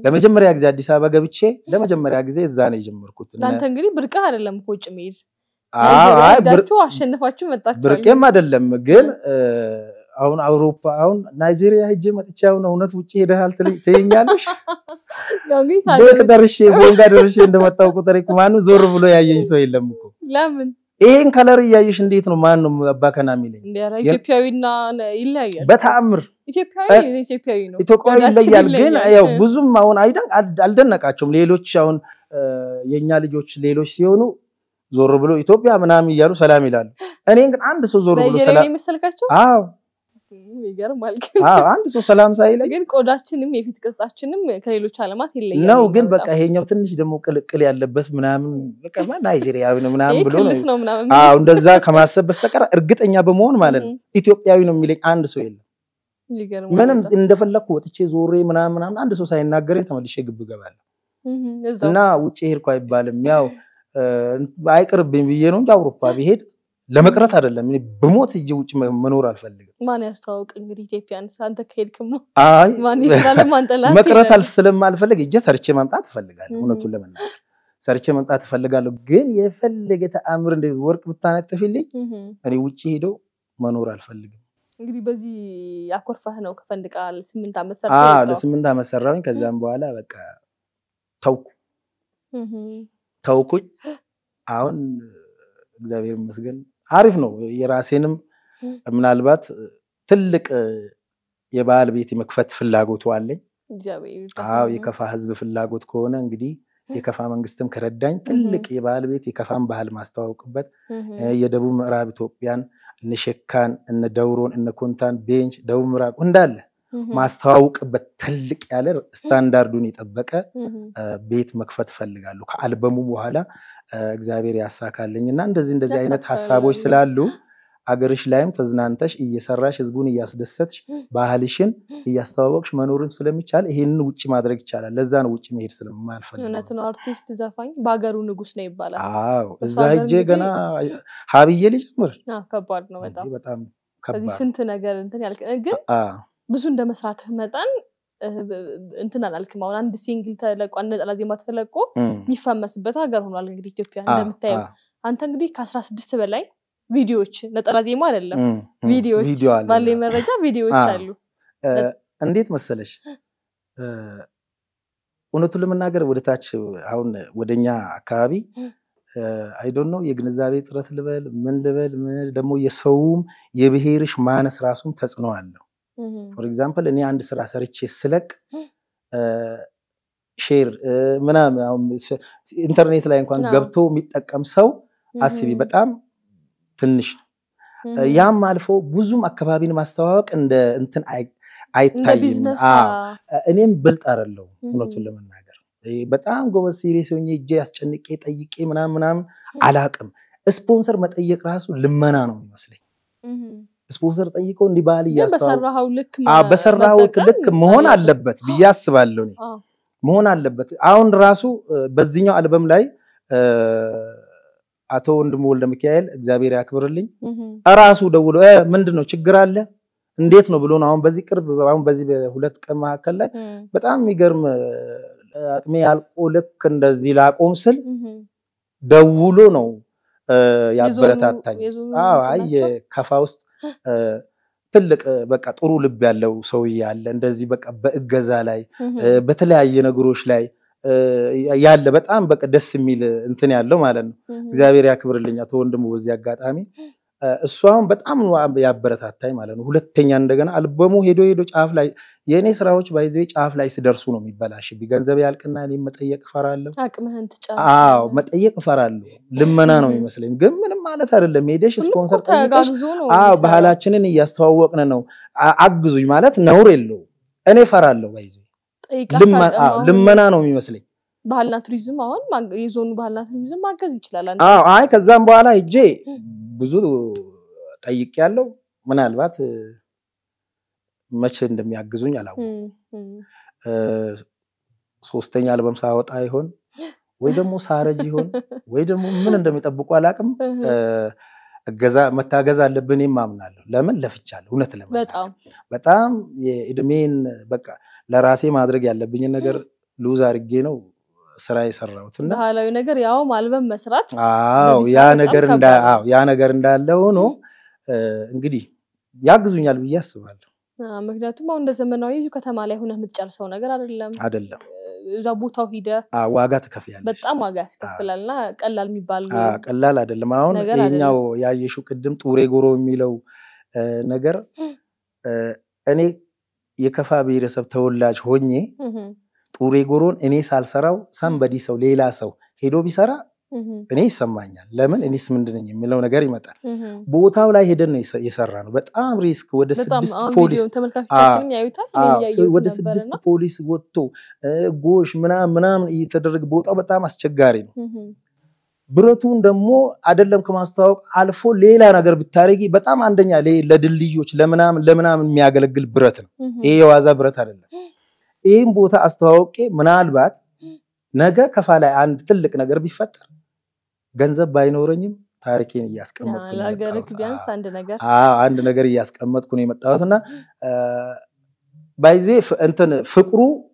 لما جمر يعجز دي سابا قبيتشة لما جمر يعجز زاني جمر كوتنا ده تنقلي بركار لهم كوتش مير آه بركوا عشان نفاتشو متأشر بركة ما دلهم قل أون أوروبا أون نيجيريا هيجي ما تجاونا هنا توجيه ده هالت اللي تيجيانش بقى دارشين بقى دارشين ده ما تاوكو تريك مانو زور بلو يا يسوي لهمكو لا من إيه كلار يا يشندي تنو مانو بباك ناميلين ده رأي تبيعينا إلا يا بتأمر تبيعين تبيعينه تقول إلا يالجين أيوة بزوم ما هون أيضا ألدنا كاتشوم ليلوش شون ينيالي جوش ليلوش يونو زور بلو إثيوبيا منامي يارو سلامي لان أنا إنك عند سو زور بلو سلام آه ميجر مالك. آه عند سو سلام سائل. لكن كوداشينم يفتكراشينم كليلو شالمات هيلين. لا وجن بقى هي نبتنش دمو كل كلي على بس منام بقى ما نيجيريا وين منام بلون. كلش نوم منام. آه وندزا خماسة بس تكرر أرجت إني بمون مالن. إثيوبيا وين ميلك عند سو إلا. ميجر. منام إندفل لقوة تشي زوري منام منام عند سو سائل ناقرين ثمن الشيء جبوا قبل. نا وتشهير كوي بالم ياو. بايكر بينيرون جا أوروبا بيهد. لما قرأت هذا لما بموت الجوج منور الفلق ما نستوعب إنجليزي تبيان سانتا كيد كمو ما نسلم ما نتلا ما قرأت السلم مع الفلق جس سرتشي ما نتعاطف الفلق على هنا طول منا سرتشي ما نتعاطف الفلق على جين يفلق تأمر إن الورك بتاعنا تفلق أنا وجهي دو منور الفلق إنجليزي بزي أكور فهنا وكفندك على سمين تام سر آه لسمين تام سر وين كزام بوالا بك توك توكج عون زاوية مسجن عارف نو يراسينم من البات تلك يبال بيتي مكفت في اللاجوت وعلي آه يكفى حزب في اللاجوت كونا انجدي يكفى من قسم كردين تلك يبال بيتي يكفى بهال ماستوى كبت يدبو مرابطو بيان نشكان إن دورون إن كونتان بينج دو مراب وندال ماستاوك بتلك على ستاندردوني تبقى بيت مكفت فلقالو كالبومو هلا إخباري يا ساكالين ناند زين دزاينت حسابوش سلالو أجرش لايم تزنانتش يسرش زبوني ياسدستش بحاليشين يستوقش منورم سلمي شال هين وتش مدرك شال لزان وتش مهير سلم ما الفرق. أنا تنو أرتيست زفاين باعرونه قشني بالا. آه زايد جينا هابي يلي جمر. آه كبار نومتا. بتأم كبار. هذه سنتنا قرنت يعني لكن. آه. بزوند مسراتهم مثلاً أنتنا لك ما ونان بسينجل تلاك وأنا لازمات تلاكو نفهم مسبتها قرهم على الجريتيو بيان عندهم تام. أنت عندي كسرس دست بلاي. فيديوهش نترازي ما رللا فيديوهش مالي مرة جا فيديوهش شالو أنديت مسألش ونطلع من ناقر ودتاش هون ودنيا كابي I don't know يجنزابي ترث لبل من لبل من دمو يسوم يبهيرش ما ناس راسهم تسأنو عنه for example إني عند سراس ريتش سلك شير منا إنترنت لا يمكن قبته متأكم سو أسيبي بتأم تنش يا معرفو بزوم أكبابين مستواك عند أنتن عي عيتاين آه إنهم بلت أرلو ونطلع من ناقر بتأم جوا سيريس ونجي جاس كأني كيت أيك منام منام علاقم سبونسر مت أيك راسو لما نانو مثلي سبونسر تأيكون نبالي يا بس الرهاو لك آه بس الرهاو تلك مهون على اللبت بياس باللوني مهون على اللبت عون راسو بزينو على بملاي أتو عند مول ميكائيل إخباري أكبر لي أراسو دولو إيه من دنو شجرالله نديتنا بلون عم بذكر بعم بذي بهولت كما كله بتأمي قرم ميال أولك كند زيلاك أمسل دولو نو يا برتات تاني آه أي كفاوست تلك بقى تقول لبيال لو سويا لند زي بقى بجزالي بتلاقي نجروش لي يالا بتأم بق دس ميل إنتني على ما لنا إخباري يا كبر اللي نعطون دم وزيجات أمي السوام بتأمن وعم يعبرت هالتاي ما لنا هو للتاني عندنا ألبومه هيدو هيدو أفلاي يعني سراوش بايزويش أفلاي سدرسونه متبلاش بيجان زبيال كنا لي متأيق فرالله هك ما هنتش آه متأيق فرالله لما نانو مثلاً جم من ما على ثار اللي ميدش سبونسر آه بهالاتشنين يستوقنا نو عجزوي مالت نوريلو أنا فرالله بايزوي لما آه لما نانو مثلاً بحالنا تريزم هون ما يزون بحالنا تريزم ما كذي شلالان آه عاي كذام بحاله يجي بزود تأييك يالله من الوقت ماشين دم يعجزون يلاو سوستين يالبام ساوت عاي هون ويدا مو سارجي هون ويدا مو من دم يتبقوا علاكم جزاء متى جزاء لبني ما مناله لا من لفتشال هنا تلا بتأم بتأم يدمين بقى لراسي ما أدري يالله بيجي نجار لوزار الجينو سراي سرّا وتنّا. هلا ينجر ياو معلبة مسرات. آه ويا نجار ندا آه ويا نجار ندا لا ونو إنجدي يعجزون يالو يسوال. آه مقدرتو ما عند زمن نويز وكتم عليه هنا متجرسوا نجار على اللام. على اللام. جابوا توحيدة. آه واجت كفيان. بتأم واجت كفيان لا كلا المبالغ. آه كلا لا دل ما هون إنياو يا يشوف قدم توري جورو ميلو نجار. أني يكفى بيرسب تولج هوني. وري قرون إني سال سراو سام بدي سو ليلا سو هيدو بسرا إني سمانيا لمن إني سمندني ملون غيري متى بوتا ولا هيدني يسرانو بس أم ريسك وده سدست بوليس آه وده سدست بوليس وتو غوش منا منا يتدرج بوتا بس أم أستجارين براتون دمو عدلهم كم أستوى ألفو ليلا أنا قرب التاريخي بس أم عندنا لي لدليوش لمنا لمنا من مياجلق البراتن إيه وازا براتن إيم بوتا أستوقي منالبات نجا كفالة عن تلك نجر بيفتر جنزب باينورنيم تاركين ياسك أمد كوني متعاوثنا بيان ساند نجر آه عند نجر ياسك أمد كوني متعاوثنا بايزي أنتن فكرو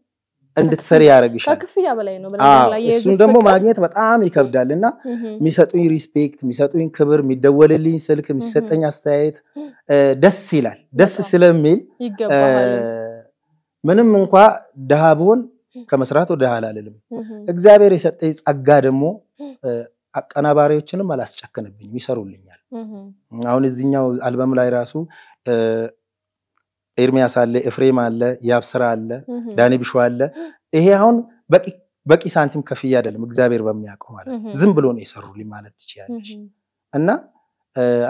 عند تسريع رجيش كافية بلاينو آه السندمو ماجنية تبت عامي كبدالنا مساتوين ريسبيكت مساتوين كبر مدول اللي سلك مساتين يستعيد دس سلال دس سلام ميل منم من قا ذهبون كمسرات ودهالا لهم. إخباري ريست إيش أقدمه أنا باري وشنا ملاس شكنا بيني ميسرول لينيال. عون الزينيا والألبوم لاي راسو إيرميا سالة إفريم الله يابسر الله داني بشوا الله إيه هون بقى بقى سانتم كافية لهم. إخباري بمياكم على زنبلون يسرول لي مالت تشيانش. أنا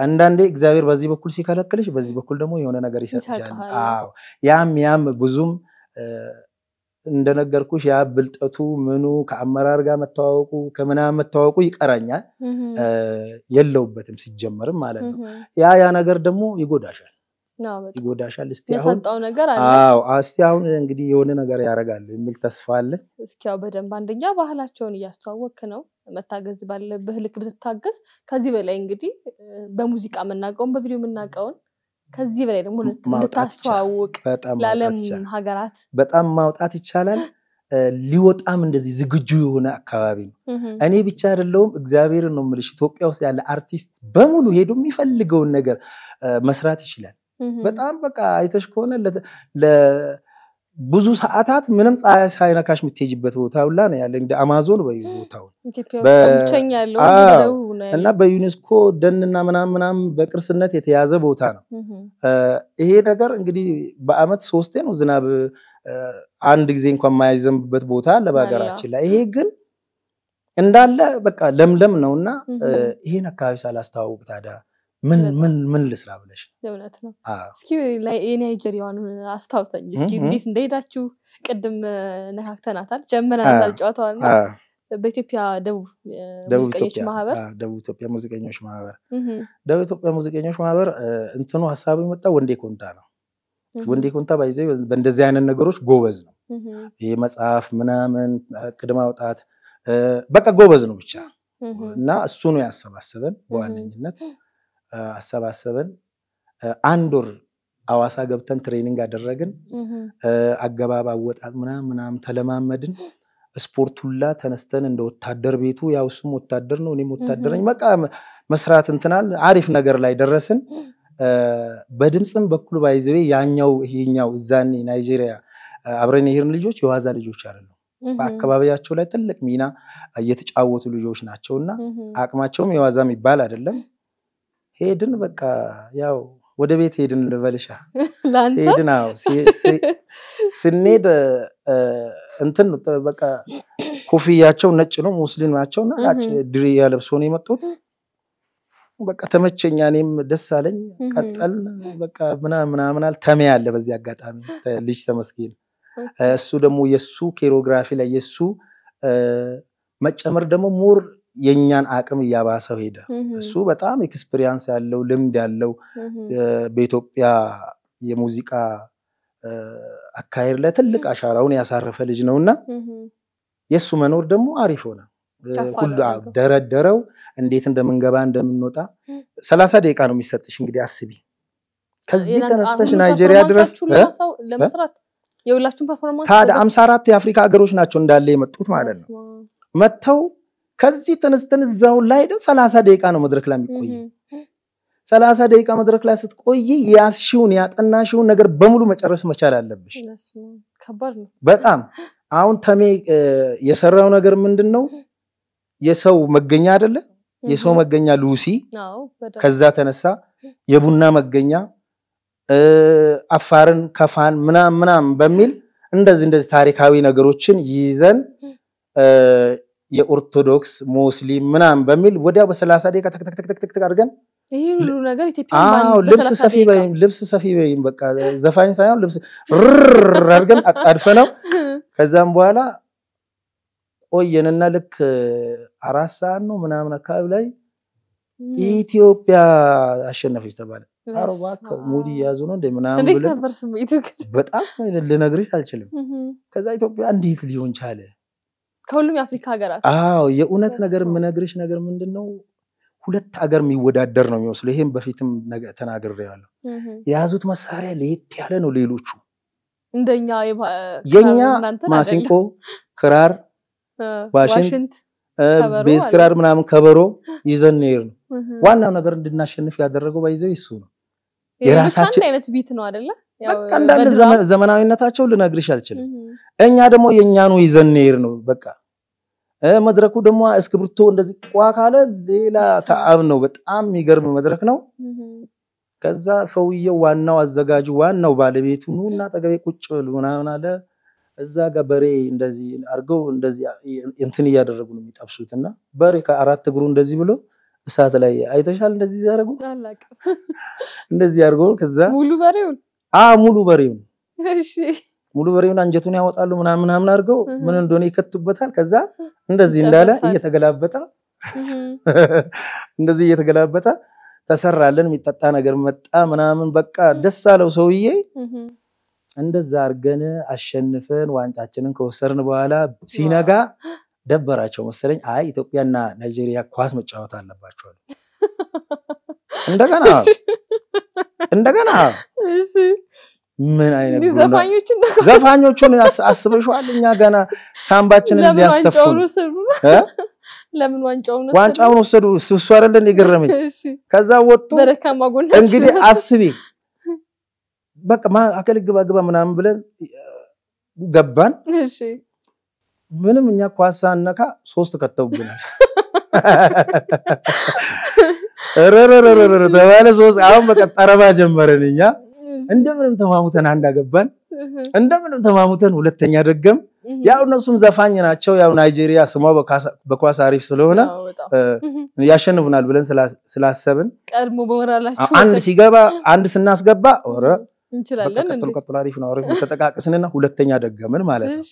عندنا إخبار بعضی با کل سیکاره کلیش بعضی با کل دمو یونا نگاری سازی. آو یام یام بزوم عندنا گرکوش یا بلت اتو منو کامرارگا متوقع کمنا متوقع یک آرنیا یللو باتم سی جمر مالن. یا یا نگر دمو یکوداشان. نه یکوداشان استیاون. نسخت آو نگران. آو استیاون انگی یونا نگاری آرگالی میل تصفاله. اسکیا بدن باند یا باهلا چونی است آو کنن. متاجز بال بهلك بتتاجز كذي ولا إنجدي بموسيقى منا قوم ببريو منا قون كذي ولا نمون نتاسواوك لعلم هجرات بتأم موت أتى شلل ليوت أمن دزي زجوجو هنا كوابين أنا بيشار اللوم إخباري إنه مريش توك أو سأل أرتيست بمولو هيدو ميفلقون نجر مسرات شلل بتأم بقى يتشكونه ل ل بزو ساعات منم سعی سعی نکاش میتیج بتو تاولان یا لند آمازون باید تاول. آه. نه با یونسکو دن نامنام منام بکر سنت یتیازه بودن. این نگر انگاری با آمد سوستن و زناب آن دیگزین کم مایزم بت بودن لباقرات چلا. اینگن اندالا بکار لم لم نونا این نکاش سال استاو بتدا. من من من لسلا بلش. دولتنا. آه. سکی لی اینه جریان استاو سعی. سکی دیس دیده چو کدوم نهایت ناتال جمبر ناتال جاتان. آه. بیتوپیا دو. دویتوپیا. آه دویتوپیا موسیقیش ماهر. دویتوپیا موسیقیش ماهر. انتونو حسابی مت وندی کنتانه. وندی کنتا باید بند زیان نگروش گوبزنو. یه مساف منامن کدوم اوت آت. بکا گوبزنو بیچه. نه سونو یا سباع سبن وان جنت. السبعة سبعين عندور أواسا قبتن ترينينج قدر رجن أجباب أود أمنا منام تلمان مدن سبورتولا تنستن إنه تقدر بيتو يا وسمو تقدرنا ونمو تقدرني ما كام مسرات انتنا عارف نجر لا يدرسن بدنسن بكل بايزوي يانيو هينيو زاني نيجيريا عبرني هيرن الجوش يوازا الجوش شارلو فأكباب ياتشولا تلك مينا يتج أوت الجوش ناتشونا أكما تشوم يوازا مبالغ دلهم هيدن بقى ياو وده بيت هيدن لبالشة هيدن أو سي سي سنيد أنتن بقى كوفي ياتشو ناتشلو مسلم ياتشو نا أتش دري على بسوني ماتوت بقى تمشين يعني مدسالين قتال بقى منا منا منا الثمية اللي بزيك قتام ليش تمسكين السودمو يسوع كيروغرافي لا يسوع ما تأمر دمو مور ینیان آکم یاباسه هیدا. سو باتام اکسپریانس هالو لم دالو بیتوبیا یه موسیقا اکایر لاتلک آشارهونی آسارف لجنونا. یه سومنور دمو عارفونا. کل دعو درد درو اندیتن دمنگابان دمنوتا. سالاسه دیکانو میستشین گری عصبی. کزیتن استش نایجریا درست. یا ولشون پرفورمانس. تا دامساراتی آفریقا اگروش ناتون دالیم اتوت مالن. متاو كذي تنستن الزاول لايدن سلاسة ديك أنا مدرك لامي كوي سلاسة ديك أنا مدرك لاسة كوي ياس شو نيات أنا شو نقدر بملو متشرس مشارع لبش خبرنا بتأم عون ثمي يسرعون نقدر من دنو يسوع مجنيا رلا يسوع مجنيا لوسي كذا تنسا يبوننا مجنيا أفارن كفان منا منا بميل اندز اندز تاريخاوي نقدروشين يزن یا ارتدوکس مسلم منام بمیل وده با سلاسه دیگه تک تک تک تک تک تک ارگن. این لونگاری تپیم. آه لباس سفید بیم لباس سفید بیم بکار زفانی سایم لباس رر ارگن ارفناو خزام بالا. اوی ننالک عراسانو منام نکابلای. ایتیوپیا آشن نفیست باله. آروباک مودی آزونو دی منام بله. دیگه برسم ایتوک. باتام لونگاری حال چلیم. خزای ایتیوپیا اندیت لیون چاله. کاملا آفریقا گرایش. آه یا اونات نگر منگریش نگر من دننو خودت اگر میوده در نمیوسله هم بفیتم نگ تناگر ریاله. یا ازت مساله لیت تیاره نولیلوچو. دنیای با. دنیا ماسینکو کرار واشنت بیس کرار منام خبرو یزن نیرن. وانا نگر دننشن فی ادرگو بایزویسونه. یه چند نیت بیت نوارله. کندال زمان زمانهای نتاچو لنگریش هرچند. این یادم میاد یه نیانو ایزن نیرنو بکا. مدرکو دم ما اسکبرتون دزی قاکاله دیلا تا آمنو بات آم میگرم مدرک ناو. کذا سویه وان ناو از زجاج وان ناو باله بیتونو ناتاگه کوچولو ناوناله از زاگ برای اندزی ارگو اندزی انتنیار درگونمیت ابسوتن نه. برای که آرات تگرون دزی بلو. ساعة ليه أي تشال نزيز يارجو؟ لا لا نزيز يارجو كذا مولو بريون آه مولو بريون إيشي مولو بريون أنجتوني هوت قالوا من من هم نارجو من الدنيا كتب بتال كذا نزيز دالا يتقلب بتال نزيز يتقلب بتال تسرع لنا ميتتانا قرمت آمنا من بكا دسالة وسوية نزيز يارجنا عشانفن وانت عشانن كوسرنا بوالا سيناجا دبراتشو مسرين آي توبيا نا نيجيريا كواس متشاوتا على باتشون. عندك أنا؟ عندك أنا؟ من أين؟ زفانيو تشون. زفانيو تشون أس أسبوع شو علينا كنا سامباتشون اللي أستفون. لمن وانجاونا. وانجاونا سرو سوسوار اللي نقررمي. كذا وتو. بركة ما قلنا. إنجلي أسبي. بق ما أكلك جبا جبا منام بلد جبان. من من يقاس أنك سوست كتب بنا. رر رر رر رر. تبالي سوست عم بكتاربا جمبرني يا. عندما نم تمامتنا عند جبان. عندما نم تمامتنا ولد تنيا رجم. يا ونصوم زفاني ناتشوا يا نيجيريا سما بقاس بقاس عارف سلونا. ياشن فنال بلن سلاس سلاس سبن. المبورة لا. عند سجبا عند سناس جبا ورا. إنشالله. كتر كتر عارف نعرف مستكع كسننا ولد تنيا رجم المالات.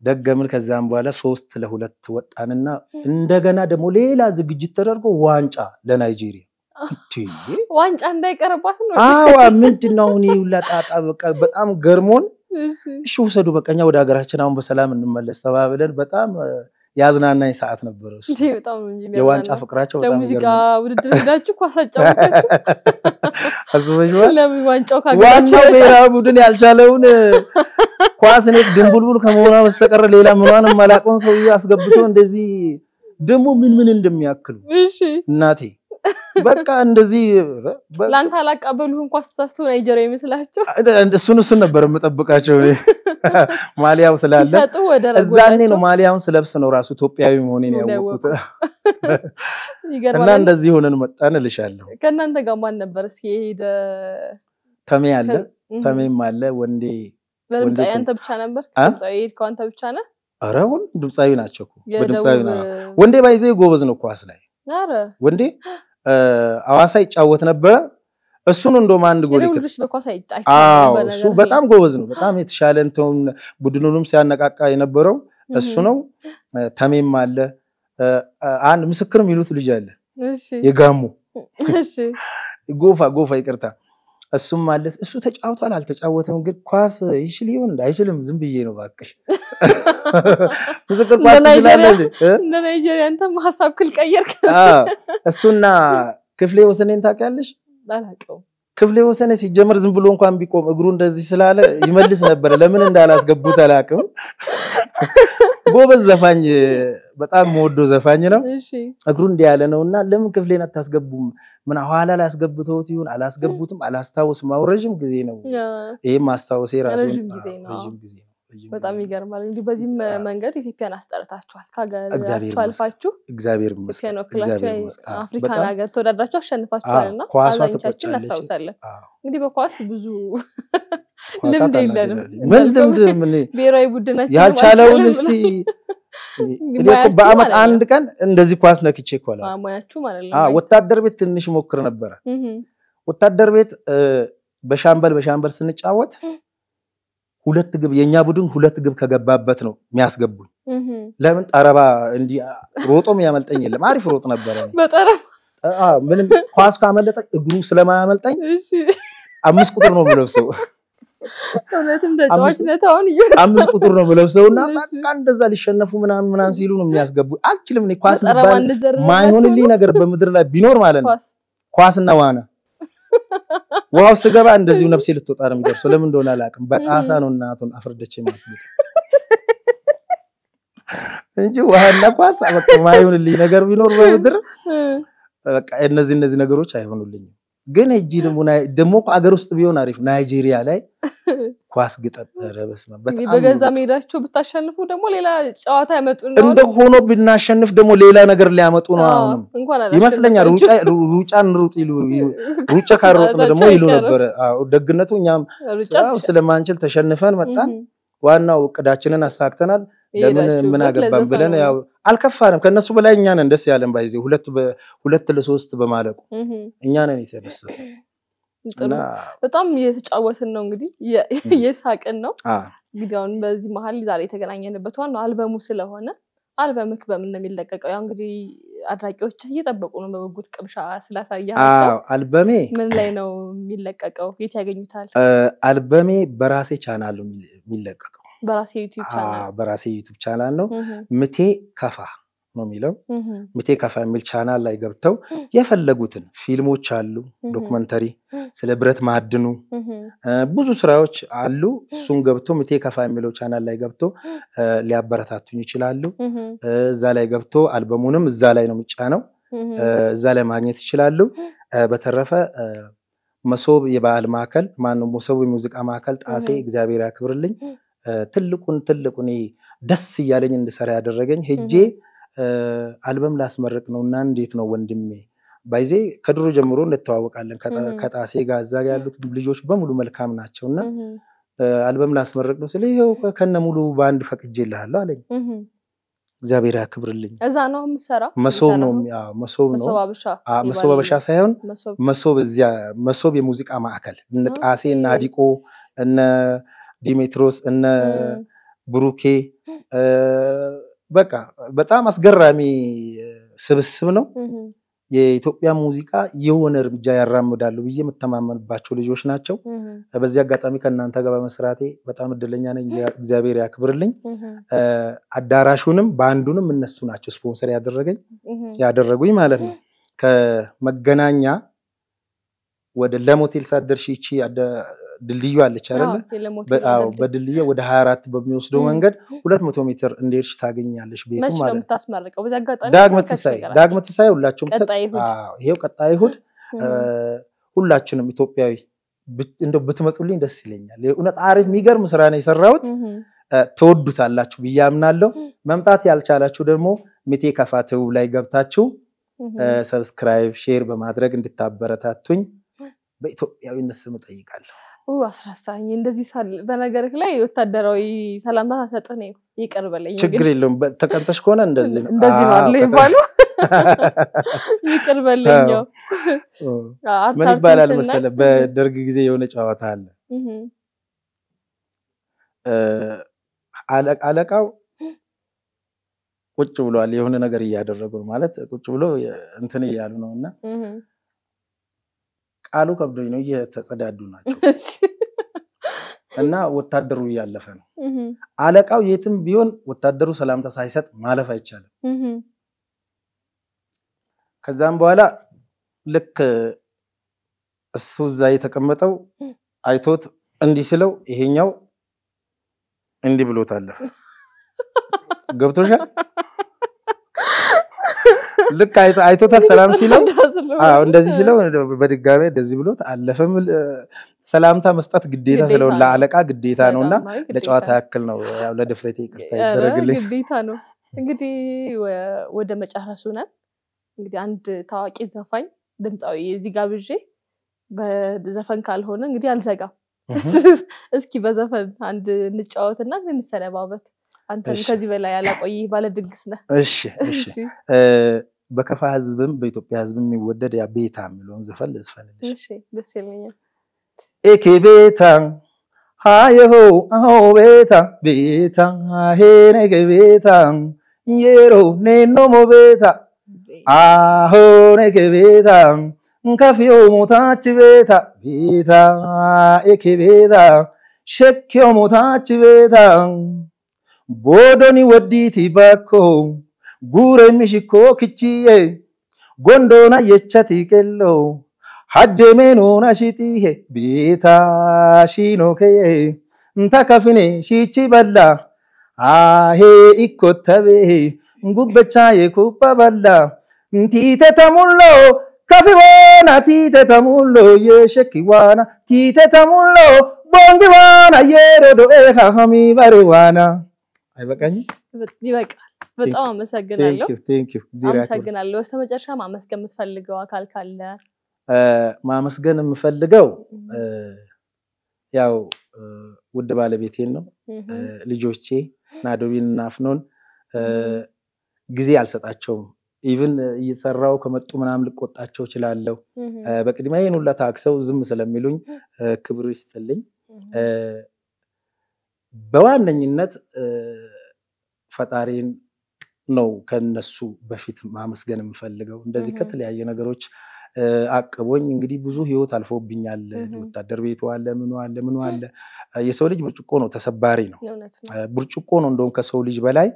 دقة من كزامبالا صوت له لا توت أننا إندعنا دمولي لازم جتراركو وانجا لنيجيريا. تي. وانج عندك أربعة سنوات. آه وامنت ناوني ولا تأتى بتأم غرمون. شو سدو بكنيا ودا غراشنا أم بسلام نملا استوابلر بتأم يازنا أنا ساعات نبروس. تي بتأم جميل. وانجا فكراتشوا. لا موسيقى ودريدا شو قصة شو. أسمعوا. لا وانجا كذا. وانجا بيرا بدون يالشالون. قاسم دمبلبل كمونا مستقر ليلا مونا ملاكون سويا أسقبتون دزي دمو من من دم يأكلوا ناتي بكا أندزي لان ثالك قبلهم قصة ستوني جري مثله شو أنت سنو سنة برمت أبكا شوي ماليا وسلالة زاني نماليا وسلاب سنوراسو توبيا يمونين يوم كت أنا أندزي هون نمت أنا اللي شالله كنا أنت جمان نبرس يهيدا ثمي على ثمي ماله وندي بدم سعيان تبتشانه بر بدم سعيد كون تبتشانه أراه ون بدم سعيد ناتشكو بدم سعيد نا وندي بايزي جوبزن وقاس لاي ناره وندي أواساي أوتنا بره السنون دومان دقولي كده آه سو بتأم جوبزن بتأم يتشالن توم بدنونم سعيان نكاكاي نبرو السنو ثمين ماله عن مسكر ميلوث رجال يجامو جوفا جوفا يكرتا السوم مالس السو تجاوت على التجاوت هم قد قاس يشلي وندع يشلهم زنبيجينه باكش لا نيجيريا لا نيجيريا أنت ما حساب كل كير كذا السونا كيف ليه وسنين تاكلش لا لا كم كيف ليه وسنين سجمر زنبلون قام بيكم أجرون رزق سلالة يملس نبرة لمن اندالاس قبوت علىكم قوب الزفاني بتأم مودو زفاني لهم أجرون ديالنا ونا لمن كيف ليه نتاس قبوم من أهوالا لاس قبضتوتيون على لاس قبضتم على استاوس ما ورجم جزينه إيه ما استاوس يرجم رجم جزينه رجم جزينه بتأمي جرما لإن دي بزي منقر يثيبيان أستارت أشتوال كأجر أشتوال فاتشو إجزابير مسك يثيبيان أكلاتشوا أفريقيا أجر تورد رشوشن فاتشوالنا على إن تأشين أستاوسالله عندي بقاس بزو لم ديلنا ملدم مني بيراي بدنا يا تشالون استي بأمد عند كان نزي قاسنا كيشي كولا. آه وتقدر بيت النش مكر نبرة. وتقدر بيت بشامبر بشامبر سنتش عوض. هولت تجيب ينيا بدون هولت تجيب كجباب بتنو مياس جبون. لا من أربعة عندي روتهم يعمل تاني لا ما أعرف روت نبرة. بتعرف. آه من قاس كعمل لك جروس لا ما عمل تاني. أمس كتر نبلو سو. أمس كترنا بلبسونا كان دزاليشنا فمنا منا نسيلون مياس قبوا أكيد مني قاس ما يهون اللي نقدر بمدرلا بينور مالنا قاس النوانا وهو سجاب عند زيون بسيلة تطارم جاب سلمن دونا لكن بتأسانو ناتون أفرد شيء ماسبيت إنجو وهنا قاس ما يهون اللي نقدر بينور بمدر نزين نزين نقدروا شيء هون اللي جناي جيلهم ونا دموق عجروست بيون عارف نيجيريا عليه قاس قطع بس ما بيبقى زميله شو بتشنف ودمو ليلا شواطئ متقولنا عندك هونو بنشنف دمو ليلا نجر ليه متقولنا يمسلني روج روج عن روج يلو روج كاروت دمو يلو نبرة ودقنته نيام سلمان شل تشنفان متان وانا وكذا شننا ساكتنا لمن من أقرب بدلنا يا الكفارم كان الناس ولا إني أنا ندرس يا لهم بايزي ولت ب ولت لسوست بمالكو إني أنا نيته بس أنا بتأمل يتجاوز النوع دي ي يسحق النوع قديان بس محل زاري تقرأني أنا بتوانو على بموسله هنا على بمكبة من نميلك كأيان قدي أراكي وشيء تبقونه موجود كمشاع سلاسة يا آه ألبامي من لينو ميلك كأو يتجاوز مثال ألبامي براسي قناة ميلك براسي يوتيوب قناة آه براسي يوتيوب قناة إنه متى كفا ما ميلهم متى كفا ميل قناة لا يقبلتو يفلقوتن فيلمو تشالو دوكمنتري سلبرت معدنو بوزوس راوتش علو سونقبلتو متى كفا ميلو قناة لا يقبلتو لعبرتاتو نيشلالو زلا يقبلتو ألبومونم زلا ينوم قناة زلا ماغنيت نيشلالو بترفع مسوب يبقى الماكل ما نمسوي موسيقى ماكل تأسي إجزابي راكبر لين تلقون تلقوني دس يالين عند سرعة الرجل هجى ألبوم لاس مرقنا ونانديتنا وندمي بايزى كدرو جمرون التوابق على كت كتاسي غازا قالوا بليجوش بملو ملكام ناتشونا ألبوم لاس مرقنا سليه كنا ملو باند فك الجيلها لا لين زابيرها كبر لين أزانهم سرا مسوبهم يا مسوبهم مسوب بشا آه مسوب بشا سهون مسوب زيا مسوب الموسيقى ما أكل نتأسي ناديكو إن ديمتروس إن بروكي بكا بتاع مسجرامي سبسمنو يتوقع موسيقى يونر جاي رام دالوية متماما باتشولي جوش ناتشو بس يقطع مي كنا نتجاوب مسراتي بتاع مدلني أنا زابير أكبرلين الداراشونم باندونم من السوناتشو سبونسر يا درجي يا درجي مالنا كمجنانيا ودلموتيل صدر شيء شيء أدا دلليو على الشارع لا بدلليو وده هارات بميوسدو عنقد ولا تموتو متر نديرش تاجيني على شبيه ما شلون تسمرك أو زعقت داعم متساي داعم متساي ولا تشوم كتايهود آه هيو كتايهود ولا تشوم متوبياي بت إنه بتمتقولين ده سليني لأنه تعرف ميجر مسراني سرّوت تود تالله شو بيجامنا له ممتعتي على الشارع شو درمو متى كفاته ولا يقبضاتشو سبسكرايب شير بمهدرك إنت تابرتاتون بيتو يعني الناس متأيّق على. واسرع ساعين دزي سال بناجرك لا يتدرّي سلام ما ساتني يقرب لي. شكرًا لهم تكن تشكونا دزي. دزي ما لي بالو. يقرب لينيو. من بالله المسألة بدرجة زي يونج عواتهلا. على على كاو. كنت بقوله عليه هنا نجري يا درجة مالت كنت بقوله أنتني يعلونه هنا. قالوا كبدينو يتصدادو ناتشو እና ወታደሩ ያለፈ ነው አለቃው የትም ቢሆን ወታደሩ ሰላምታ ሳይሰጥ ማለፍ አይቻለም ከዛም በኋላ ልክ እሱ ዛይ ተቀመጠው አይቶት እንዲስለው ይሄኛው እንዲ ብሎት አለፈ ገብቶሻል ልክ አይቶታል ሰላም ሲለው አው እንደዚህ ሲለው በድጋሜ እንደዚህ ብሎት አለፈም ሰላምታ መስጠት ግዴታ ስለው ለአለቃ ግዴታ ነውና ለጨዋታ ያክል ነው ያው ለድፍረት ይቅርታ ይደረግልኝ ግዴታ ነው እንግዲህ ወደ መጫራሱና እንግዲህ አንድ ታዋቂ ዘፋኝ ድምጻዊ እዚህ ጋር ብጄ በዘፈን ካልሆነ እንግዲህ አልዘጋ እስኪ በዘፈን አንድ ንጫወትና እንሰነባበት أنت كذي ولا يلا قوي بالا دقسنا. إيش إيش. بكفى حزبهم بيتوبي حزبهم يودد يا بيتام لون زفل زفل. إيش بس يليني. إيه بيتام هاي هو هو بيتام بيتام هاي نك بيتام يرو نينو بيتام آهو نك بيتام كافيو متاج بيتام بيتام إيه بيتام شكيو متاج بيتام. بودني وديتي باكو غوري مشيكو كيتشي غوندونا يتشاتي كيلو حجمينو ناشيتي بيتا شينوكي نتاكافيني شيتشي بلا اهي ايكوتابي غوبتشاي كوبا بلا نتيتا تامولو كافيوانا تيتا تامولو يشكيوانا تيتا تامولو بونجوانا يردو ايها هامي باريوانا አይበቃኝ ይበቃል በጣም አመሰግናለሁ ቴንክ ዩ አመሰግናለሁ በስተመጨረሻ ማመስገን የምፈልገው አካል ካለ ማመስገን የምፈልገው ያው ውድ ባለቤቴን ነው ልጆቼ نادوبيل نافنون جزيال سات أشوم. even يسرعوا كم تومن عمل كوت أشوم شلالله. بقدر ما ينول لا تاكسو زم مثلا ميلون كبروا يستلين. بوام نجنت فتارين نو كان نسوا بفيت مع مسجنا مفلجوا. ندزي كتلي عينا جروش. أكون ينقدي بزوجه تعرفوا بينال وتدربيت وعلى منو على منو على يسولج برتقونه تسبارينه برتقونه عندهم كسولج بلاي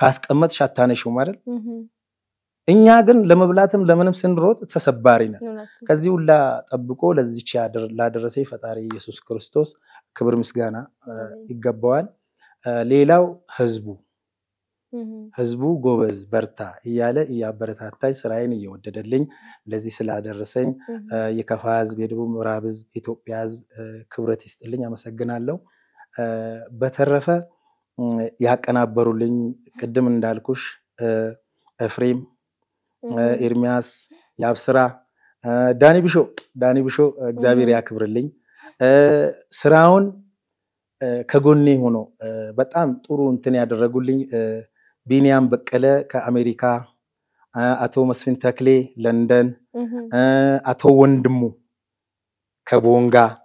هاسك أمد شاتانة شومارل إني أجن لما بلاتهم لما نمسن روت تسبارينه كذي ولا أبوكو لذي شادر لا درسي فتاري يسوع كريستوس كبر مسجنا إجابوان ليلاو هزبو حزبو جوز برتا ياله يا برتا تاي سرائني يود دلني لذي سلا درسين يكفاز بيدو مرابز إثيوبياز كبرتيست اللي نعم سجنا له بترفه ياك أنا برولين قدم ندالكش إفريم إرمياس يابسرا داني بشو داني بشو إجابير يا كبرلين سراون كجوني هنا بتأم تورون تاني على الرجولين بينيام بكلا كأمريكا أتو مسفين تكلي لندن أتو وندمو كبونجا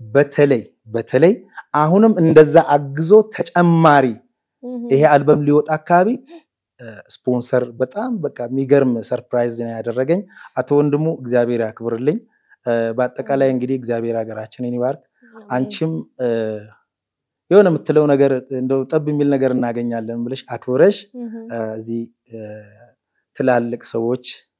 بتلي بتلي أهونم إندزا أجزو تج أماري إيه ألبوم ليوت أكابي سبونسر بتأم بكا ميجرم سرپرایز تاني على الرجين أتو وندمو إجابير أكبرلين باتك على إنجلي إجابير أكراشني نيوارك أنتم يوم نمتلون نجار إنه تبي ميل نجار ناقين يعلم بلش أكبرش زي تلالك سوتش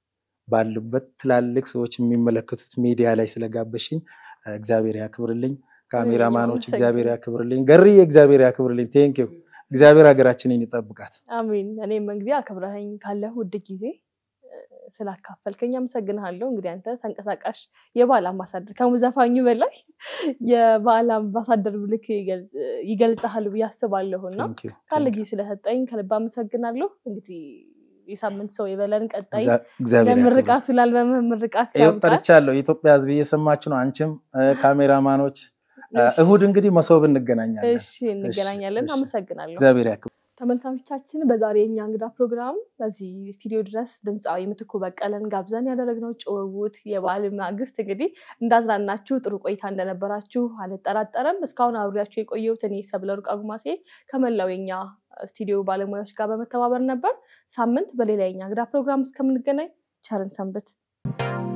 باللبت تلالك سوتش من ملكوت ميديا ليس لجابشين إجابير أكبرلين كاميرا مانوش إجابير أكبرلين قري إجابير أكبرلين thank you إجابير أكراشني نتابعات آمين أنا من غير أكبرهين كله ودكيزي سلاك كفل كن يوم سجنها اللون غريانته سانك ساكش يبالام بصدر كم زفان يبالله يبالام بصدر بلك يقل يقل سهلو يحسبال له هنا قال لي جيس له تاين كله بام سجنها له عندي يسامن سوي بالانك تاين لما الركعات ولا لما الركعات يوم ترتشالو يتوقع أزبي يسمع شنو عنشم كاميرا مانوش أهود عندي مسوي بالنجناني إيش النجناني لين هم سجنها له زبيرك تملتاميتاችን በዛሬ የኛ እንግዳ ፕሮግራም በዚህ ስቱዲዮ ድረስ ድምጻዊ ምትኩ በቀለን ጋብዘን ያደረግነው ጨዋውት የባለ ማግስት እንግዲህ እንዳዝናናችሁ ጥሩ ቆይታ እንደነበራችሁ አልጠራጠረም እስካሁን አብሬያችሁ የቆየሁት እኔ ሰብለሩቅ አጉማሴ ከመላው የኛ ስቱዲዮ ባለሙያዎች ጋር በመተባበር ነበር ሳምንት በሌላ የኛ እንግዳ ፕሮግራም እስከምንገናኝ ቸርን ሰንብት